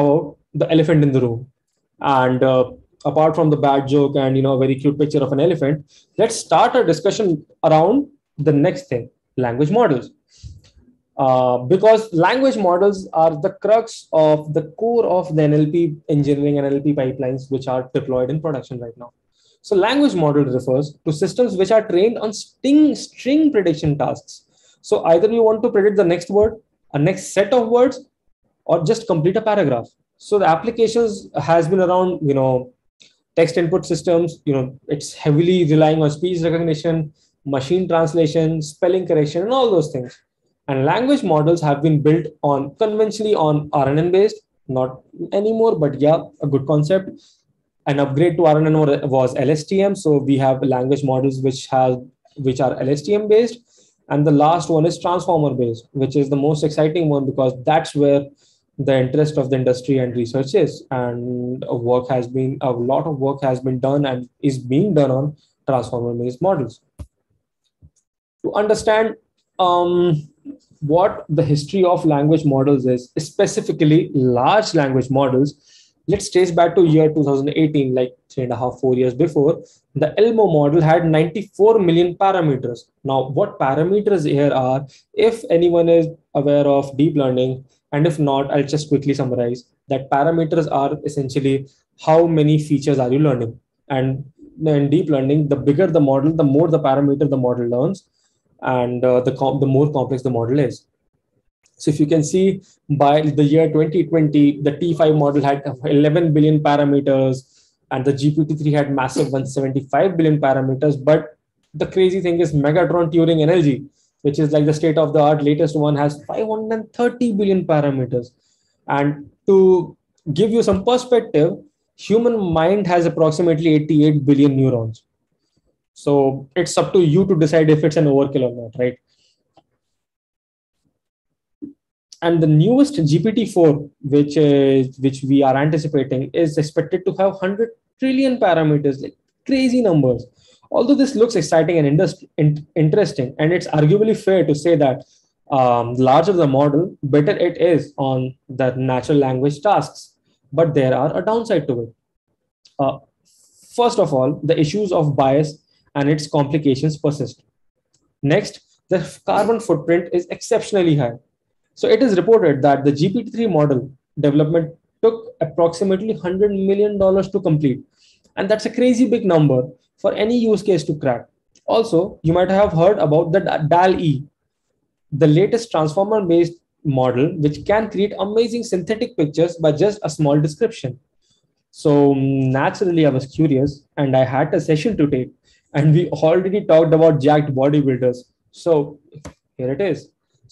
about the elephant in the room. And uh, apart from the bad joke and, you know, a very cute picture of an elephant, let's start a discussion around the next thing, language models. Uh, because language models are the crux of the core of the N L P engineering and N L P pipelines, which are deployed in production right now. So language model refers to systems which are trained on string, string prediction tasks. So either you want to predict the next word, a next set of words, or just complete a paragraph. So the applications has been around, you know, text input systems, you know, it's heavily relying on speech recognition, machine translation, spelling correction, and all those things. And language models have been built on conventionally on R N N based, not anymore, but yeah, a good concept. An upgrade to R N N was L S T M. So we have language models which have which are L S T M based. And the last one is transformer based, which is the most exciting one, because that's where the interest of the industry and research is. And work has been a lot of work has been done and is being done on transformer based models. To understand um, what the history of language models is, specifically large language models, let's trace back to year two thousand eighteen, like three and a half, four years before. The ELMo model had ninety-four million parameters. Now, what parameters here are, if anyone is aware of deep learning, and if not, I'll just quickly summarize that parameters are essentially how many features are you learning. And in deep learning, the bigger the model, the more the parameter the model learns, and uh, the, the more complex the model is. So if you can see, by the year twenty twenty, the T five model had eleven billion parameters, and the G P T three had massive one hundred seventy-five billion parameters. But the crazy thing is Megatron-Turing N L G, which is like the state-of-the-art latest one, has five hundred thirty billion parameters. And to give you some perspective, human mind has approximately eighty-eight billion neurons. So it's up to you to decide if it's an overkill or not, right? And the newest G P T four, which is which we are anticipating, is expected to have one hundred trillion parameters, like crazy numbers. Although this looks exciting and in interesting, and it's arguably fair to say that um, larger the model, better it is on the natural language tasks. But there are a downside to it. Uh, first of all, the issues of bias and its complications persist. Next, the carbon footprint is exceptionally high. So it is reported that the G P T three model development took approximately one hundred million dollars to complete. And that's a crazy big number for any use case to crack. Also, you might have heard about the D A L L-E, the latest transformer-based model, which can create amazing synthetic pictures by just a small description. So naturally, I was curious and I had a session to take, and we already talked about jacked bodybuilders. So here it is.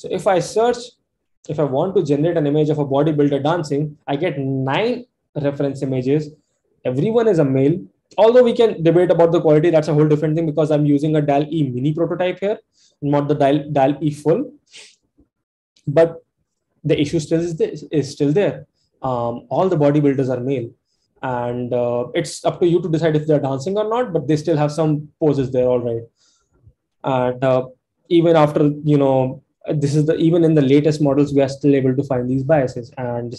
So if I search, if I want to generate an image of a bodybuilder dancing, I get nine reference images. Everyone is a male. Although we can debate about the quality, that's a whole different thing, because I'm using a D A L L-E mini prototype here, not the D A L L-E full. But the issue still is, this, is still there. Um, all the bodybuilders are male, and uh, it's up to you to decide if they're dancing or not, but they still have some poses there. All right. And uh, even after, you know, this is the, even in the latest models, we are still able to find these biases and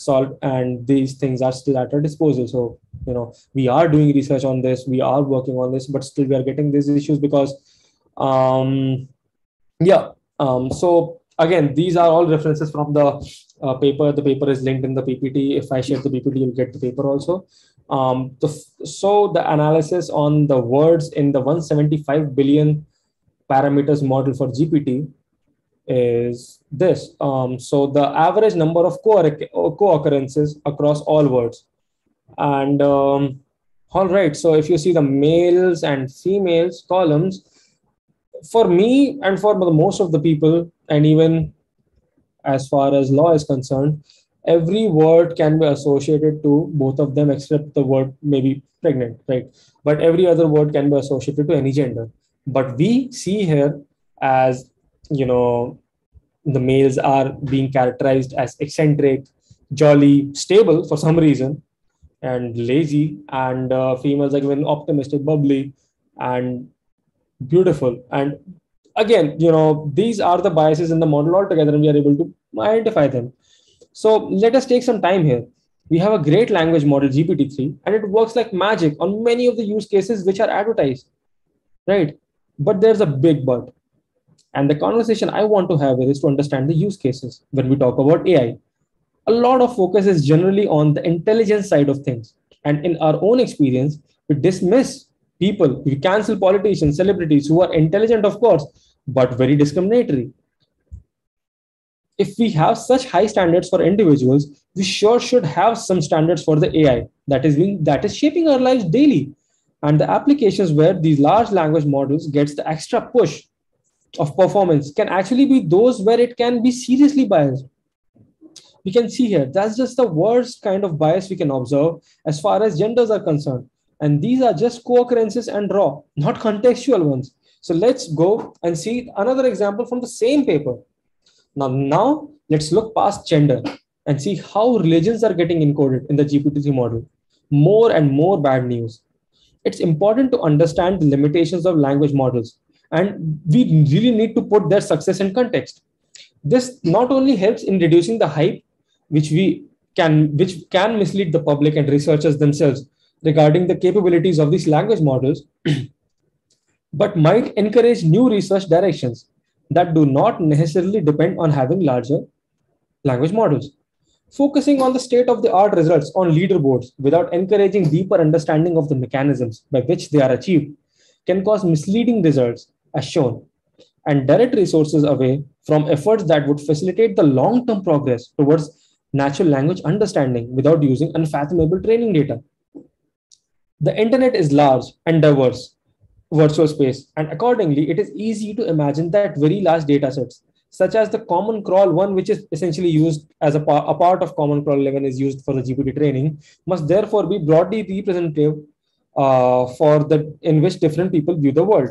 solve, and these things are still at our disposal. So, you know, we are doing research on this, we are working on this, but still we are getting these issues because, um, yeah. Um, so again, these are all references from the uh, paper. The paper is linked in the P P T. If I share the P P T, you'll get the paper also. Um, the, so the analysis on the words in the one hundred seventy-five billion parameters model for G P T is this. Um, so the average number of co-occurrences across all words. And um, all right, so if you see the males and females columns, for me and for the most of the people, and even as far as law is concerned, every word can be associated to both of them, except the word maybe pregnant, right? But every other word can be associated to any gender. But we see here as, you know, the males are being characterized as eccentric, jolly, stable for some reason, and lazy, and uh, females are given optimistic, bubbly, and beautiful. And again, you know, these are the biases in the model altogether, and we are able to identify them. So let us take some time here. We have a great language model, G P T three, and it works like magic on many of the use cases which are advertised, right? But there's a big but. And the conversation I want to have is to understand the use cases. When we talk about A I, a lot of focus is generally on the intelligence side of things. And in our own experience, we dismiss people, we cancel politicians, celebrities who are intelligent, of course, but very discriminatory. If we have such high standards for individuals, we sure should have some standards for the A I that is being, that is shaping our lives daily. And the applications where these large language models gets the extra push of performance can actually be those where it can be seriously biased. We can see here, that's just the worst kind of bias we can observe as far as genders are concerned. And these are just co-occurrences and raw, not contextual ones. So let's go and see another example from the same paper. Now, now let's look past gender and see how religions are getting encoded in the G P T three model. More and more bad news. It's important to understand the limitations of language models, and we really need to put their success in context. This not only helps in reducing the hype, which we can, which can mislead the public and researchers themselves regarding the capabilities of these language models, but might encourage new research directions that do not necessarily depend on having larger language models. Focusing on the state-of-the-art results on leaderboards without encouraging deeper understanding of the mechanisms by which they are achieved can cause misleading results as shown, and direct resources away from efforts that would facilitate the long-term progress towards natural language understanding without using unfathomable training data. The internet is large and diverse virtual space, and accordingly, it is easy to imagine that very large data sets, such as the Common Crawl one, which is essentially used as a, par a part of Common Crawl eleven is used for the G P T training, must therefore be broadly representative uh, for the in which different people view the world.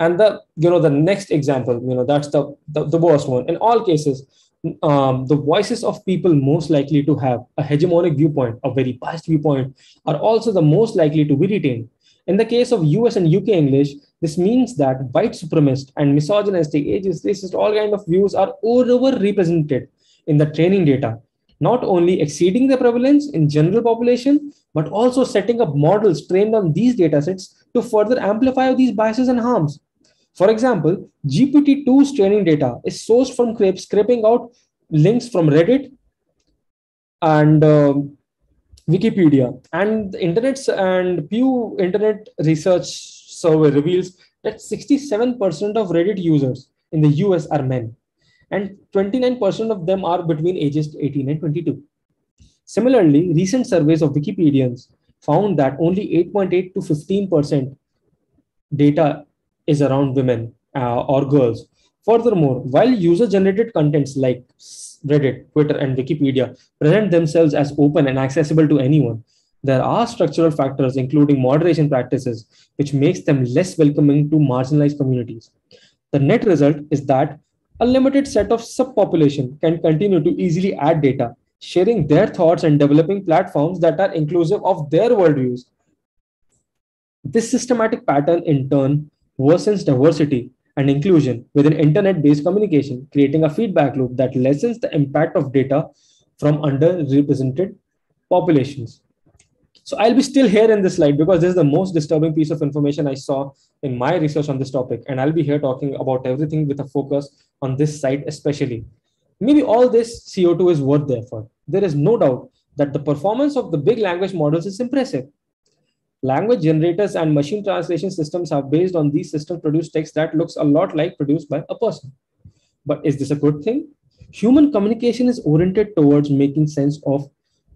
And the, you know, the next example, you know, that's the, the, the worst one. In all cases, Um, the voices of people most likely to have a hegemonic viewpoint, a very biased viewpoint, are also the most likely to be retained. In the case of U S and U K English, this means that white supremacist and misogynistic, ageist, racist, all kinds of views are overrepresented in the training data, not only exceeding the prevalence in general population, but also setting up models trained on these datasets to further amplify these biases and harms. For example, G P T two's training data is sourced from scraping out links from Reddit and uh, Wikipedia. And the internet's and Pew Internet Research Survey reveals that sixty-seven percent of Reddit users in the U S are men, and twenty-nine percent of them are between ages eighteen and twenty-two. Similarly, recent surveys of Wikipedians found that only eight point eight to fifteen percent data is around women uh, or girls. Furthermore, while user-generated contents like Reddit, Twitter, and Wikipedia present themselves as open and accessible to anyone, there are structural factors, including moderation practices, which makes them less welcoming to marginalized communities. The net result is that a limited set of subpopulation can continue to easily add data, sharing their thoughts and developing platforms that are inclusive of their worldviews. This systematic pattern, in turn, worsens diversity and inclusion within internet-based communication, creating a feedback loop that lessens the impact of data from underrepresented populations. So I'll be still here in this slide because this is the most disturbing piece of information I saw in my research on this topic. And I'll be here talking about everything with a focus on this site especially. Maybe all this C O two is worth the effort. There is no doubt that the performance of the big language models is impressive. Language generators and machine translation systems are based on these systems produce text that looks a lot like produced by a person. But is this a good thing? Human communication is oriented towards making sense of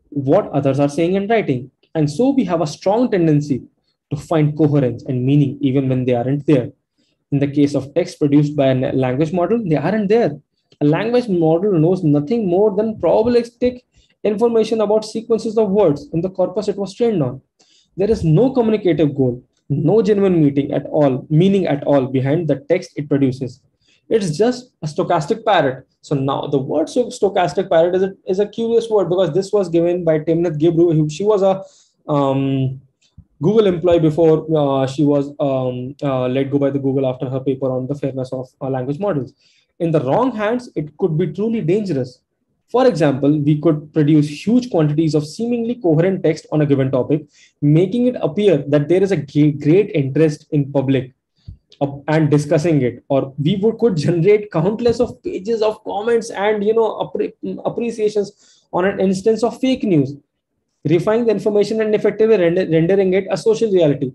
what others are saying and writing. And so we have a strong tendency to find coherence and meaning even when they aren't there. In the case of text produced by a language model, they aren't there. A language model knows nothing more than probabilistic information about sequences of words in the corpus it was trained on. There is no communicative goal, no genuine meaning at all, meaning at all behind the text it produces. It's just a stochastic parrot. So now the word stochastic parrot is a, is a curious word because this was given by Timnit Gebru. She was a um, Google employee before uh, she was um, uh, let go by the Google after her paper on the fairness of uh, language models. In the wrong hands, it could be truly dangerous. For example, we could produce huge quantities of seemingly coherent text on a given topic, making it appear that there is a great interest in public and discussing it. Or we would, could generate countless of pages of comments and you know appreciations on an instance of fake news, refining the information and effectively render, rendering it a social reality.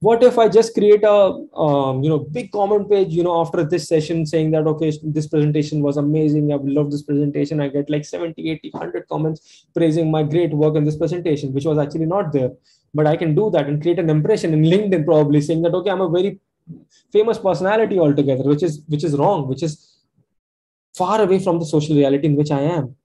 What if I just create a um, you know big comment page you know after this session saying that okay, this presentation was amazing, I love this presentation, I get like seventy, eighty, one hundred comments praising my great work in this presentation, which was actually not there, but I can do that and create an impression in LinkedIn probably saying that okay, I'm a very famous personality altogether, which is which is wrong, which is far away from the social reality in which I am.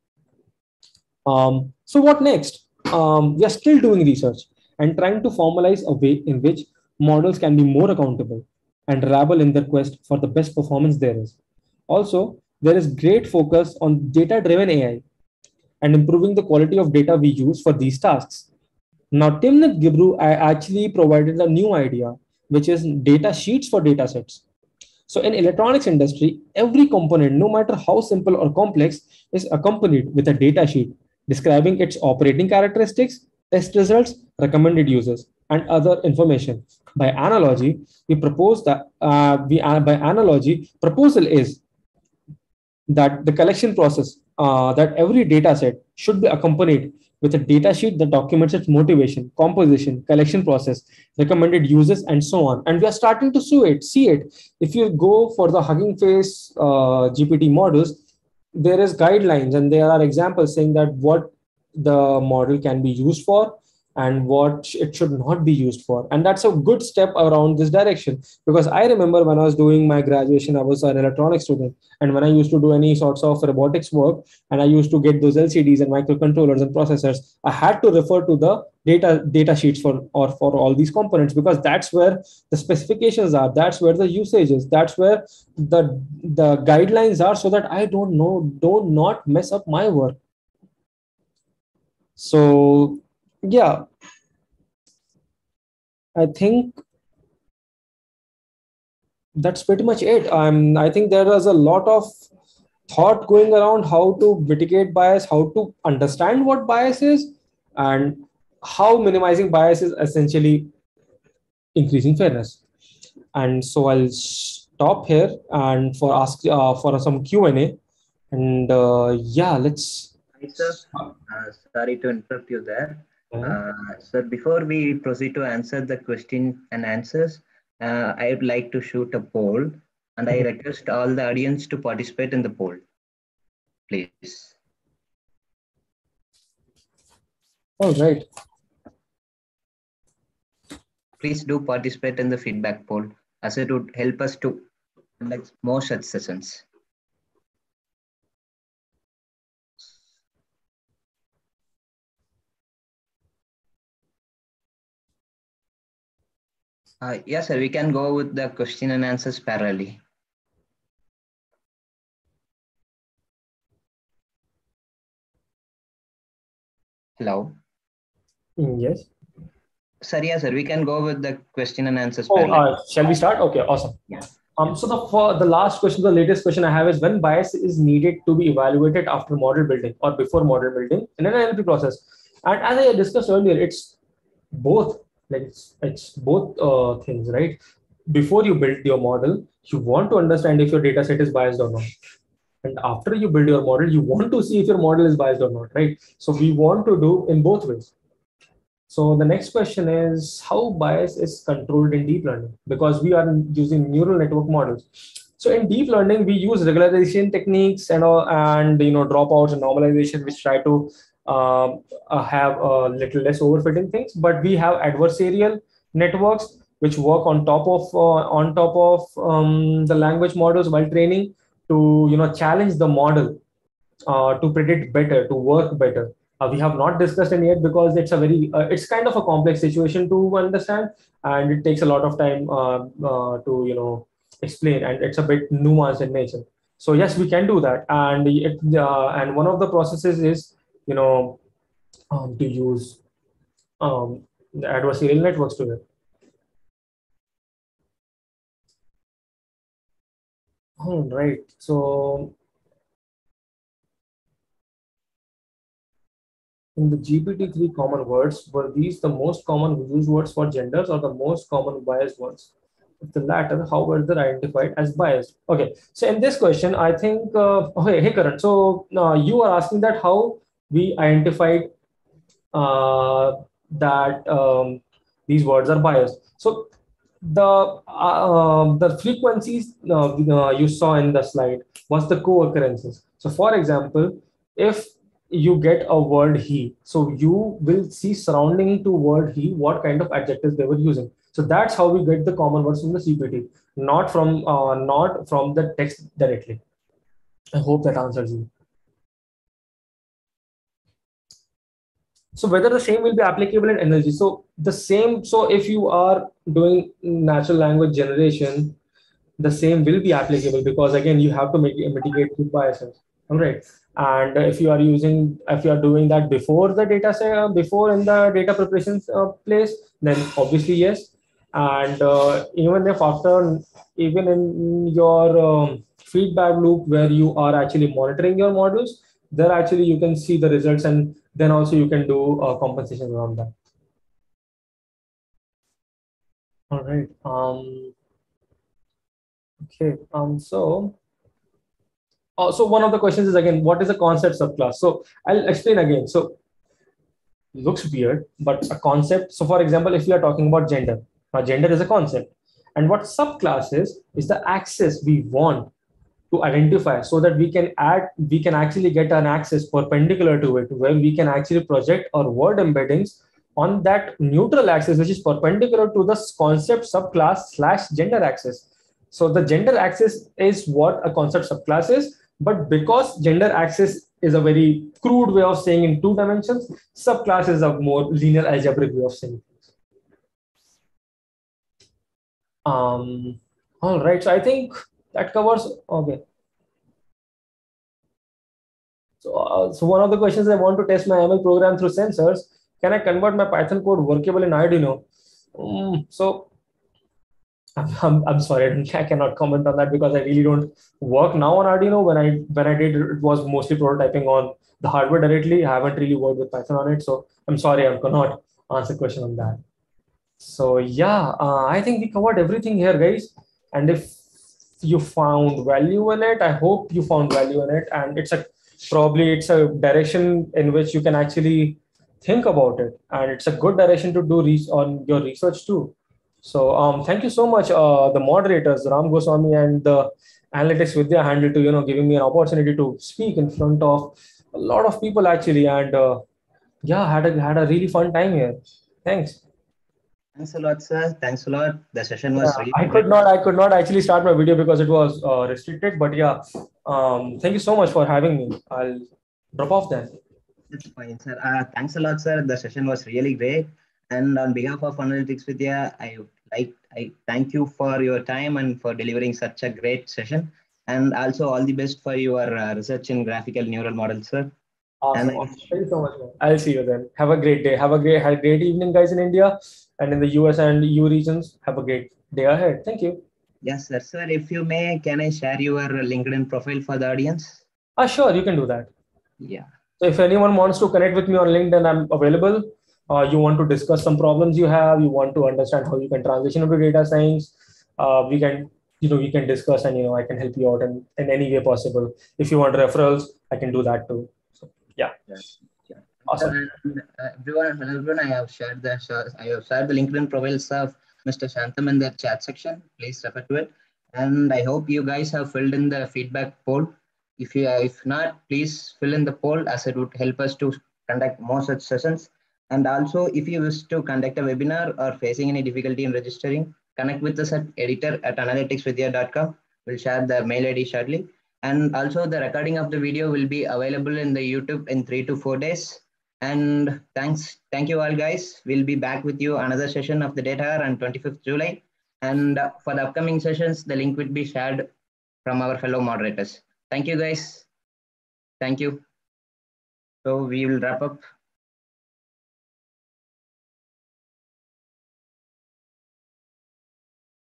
Um, so what next? Um, we are still doing research and trying to formalize a way in which models can be more accountable and rabble in their quest for the best performance there is. Also, there is great focus on data-driven A I and improving the quality of data we use for these tasks. Now, Timnit Gebru actually provided a new idea, which is data sheets for data sets. So in electronics industry, every component, no matter how simple or complex, is accompanied with a data sheet describing its operating characteristics, test results, recommended users, and other information. By analogy, we propose that uh, we uh, by analogy proposal is that the collection process uh, that every data set should be accompanied with a data sheet that documents its motivation, composition, collection process, recommended uses, and so on. And we are starting to see it. See it. If you go for the Hugging Face uh, G P T models, there is guidelines and there are examples saying that what the model can be used for and what it should not be used for. And that's a good step around this direction, because I remember when I was doing my graduation, I was an electronics student. And when I used to do any sorts of robotics work, and I used to get those L C Ds and microcontrollers and processors, I had to refer to the data, data sheets for, or for all these components, because that's where the specifications are, that's where the usage is, that's where the, the guidelines are, so that I don't know, don't not mess up my work. So, yeah, I think that's pretty much it. Um, I think there was a lot of thought going around how to mitigate bias, how to understand what bias is, and how minimizing bias is essentially increasing fairness. And so I'll stop here and for ask uh, for some Q and A. And uh, yeah, let's. Hi, sir. Uh, sorry to interrupt you there. Uh, so before we proceed to answer the question and answers, uh, I would like to shoot a poll, and I request all the audience to participate in the poll, please. All right. Please do participate in the feedback poll, as it would help us to conduct more such sessions. Uh, yes, sir, we can go with the question and answers parallelly. Hello? Yes. Sir, yes, sir, we can go with the question and answers oh, parallelly. Uh, shall we start? Okay, awesome. Yeah. Um, so the, for the last question, the latest question I have is, when bias is needed to be evaluated after model building or before model building in an N L P process? And as I discussed earlier, it's both. Like it's, it's both uh, things, right? Before you build your model, you want to understand if your data set is biased or not. And after you build your model, you want to see if your model is biased or not, right? So we want to do in both ways. So the next question is how bias is controlled in deep learning, because we are using neural network models. So in deep learning, we use regularization techniques and, uh, and you know, dropouts and normalization, which try to Um, uh, have a little less overfitting things, but we have adversarial networks which work on top of uh, on top of um, the language models while training to you know challenge the model uh, to predict better, to work better. Uh, we have not discussed it yet because it's a very uh, it's kind of a complex situation to understand, and it takes a lot of time uh, uh, to you know explain, and it's a bit nuanced in nature. So yes, we can do that, and it, uh, and one of the processes is you know, um, to use um, the adversarial networks to it. All right, so in the G P T three common words, were these the most common used words for genders or the most common biased ones? If the latter, how were they identified as biased? Okay, so in this question, I think, uh, okay, hey Karan, so uh, you are asking that how we identified uh, that um, these words are biased. So the uh, the frequencies uh, you saw in the slide was the co-occurrences. So for example, if you get a word he, so you will see surrounding to word he, what kind of adjectives they were using. So that's how we get the common words from the C P T, not from, uh, not from the text directly. I hope that answers you. So whether the same will be applicable in N L G. So the same, so if you are doing natural language generation, the same will be applicable because again, you have to make, mitigate the biases. All right. And if you are using, if you are doing that before the data set, before in the data preparation uh, place, then obviously yes. And uh, even if after, even in your um, feedback loop where you are actually monitoring your models, there actually you can see the results, and then also you can do uh, compensation around that. All right. Um, okay. Um, so also one of the questions is again, what is a concept subclass? So I'll explain again. So looks weird, but a concept. So for example, if you are talking about gender, now gender is a concept, and what subclass is, is the axis we want to identify, so that we can add, we can actually get an axis perpendicular to it, where we can actually project our word embeddings on that neutral axis, which is perpendicular to the concept subclass slash gender axis. So the gender axis is what a concept subclass is, but because gender axis is a very crude way of saying in two dimensions, subclass is a more linear algebraic way of saying things. Um, all right, so I think that covers, okay. So, uh, so one of the questions, I want to test my M L program through sensors. Can I convert my Python code workable in Arduino? Mm, so I'm, I'm, I'm sorry, I cannot comment on that because I really don't work now on Arduino. When I, when I did, it was mostly prototyping on the hardware directly. I haven't really worked with Python on it. So I'm sorry, I cannot answer a question on that. So yeah, uh, I think we covered everything here, guys. And if you found value in it. I hope you found value in it, and it's a probably it's a direction in which you can actually think about it, and it's a good direction to do re- on your research too. So um, thank you so much, uh, the moderators, Ram Goswami and the Analytics Vidhya handle, to you know giving me an opportunity to speak in front of a lot of people actually, and uh, yeah, had a had a really fun time here. Thanks. Thanks a lot, sir. Thanks a lot. The session was. Yeah, really I could not. I could not actually start my video because it was uh, restricted. But yeah, um, thank you so much for having me. I'll drop off then. That's fine, sir. Uh, thanks a lot, sir. The session was really great. And on behalf of Analytics Vidhya, I like I thank you for your time and for delivering such a great session. And also all the best for your uh, research in graphical neural models, sir. Awesome. And I, thank you so much, man. I'll see you then. Have a great day. Have a great, have a great evening, guys in India. And in the U S and E U regions, have a great day ahead. Thank you. Yes, sir. Sir, if you may, can I share your LinkedIn profile for the audience? Ah, sure, you can do that. Yeah. So if anyone wants to connect with me on LinkedIn, I'm available. Uh, you want to discuss some problems you have, you want to understand how you can transition into data science, uh, we can, you know, we can discuss, and, you know, I can help you out in, in any way possible. If you want referrals, I can do that too. So, yeah. Yes. Awesome. And, uh, everyone, everyone, I have shared the I have shared the LinkedIn profiles of Mister Shantam in the chat section. Please refer to it. And I hope you guys have filled in the feedback poll. If you uh, if not, please fill in the poll, as it would help us to conduct more such sessions. And also, if you wish to conduct a webinar or facing any difficulty in registering, connect with us at editor at analytics vidhya dot com. We'll share the mail I D shortly. And also, the recording of the video will be available in the YouTube in three to four days. And thanks, thank you all, guys. We'll be back with you another session of the DataHour on twenty-fifth of July. And uh, for the upcoming sessions, the link will be shared from our fellow moderators. Thank you, guys. Thank you. So we will wrap up.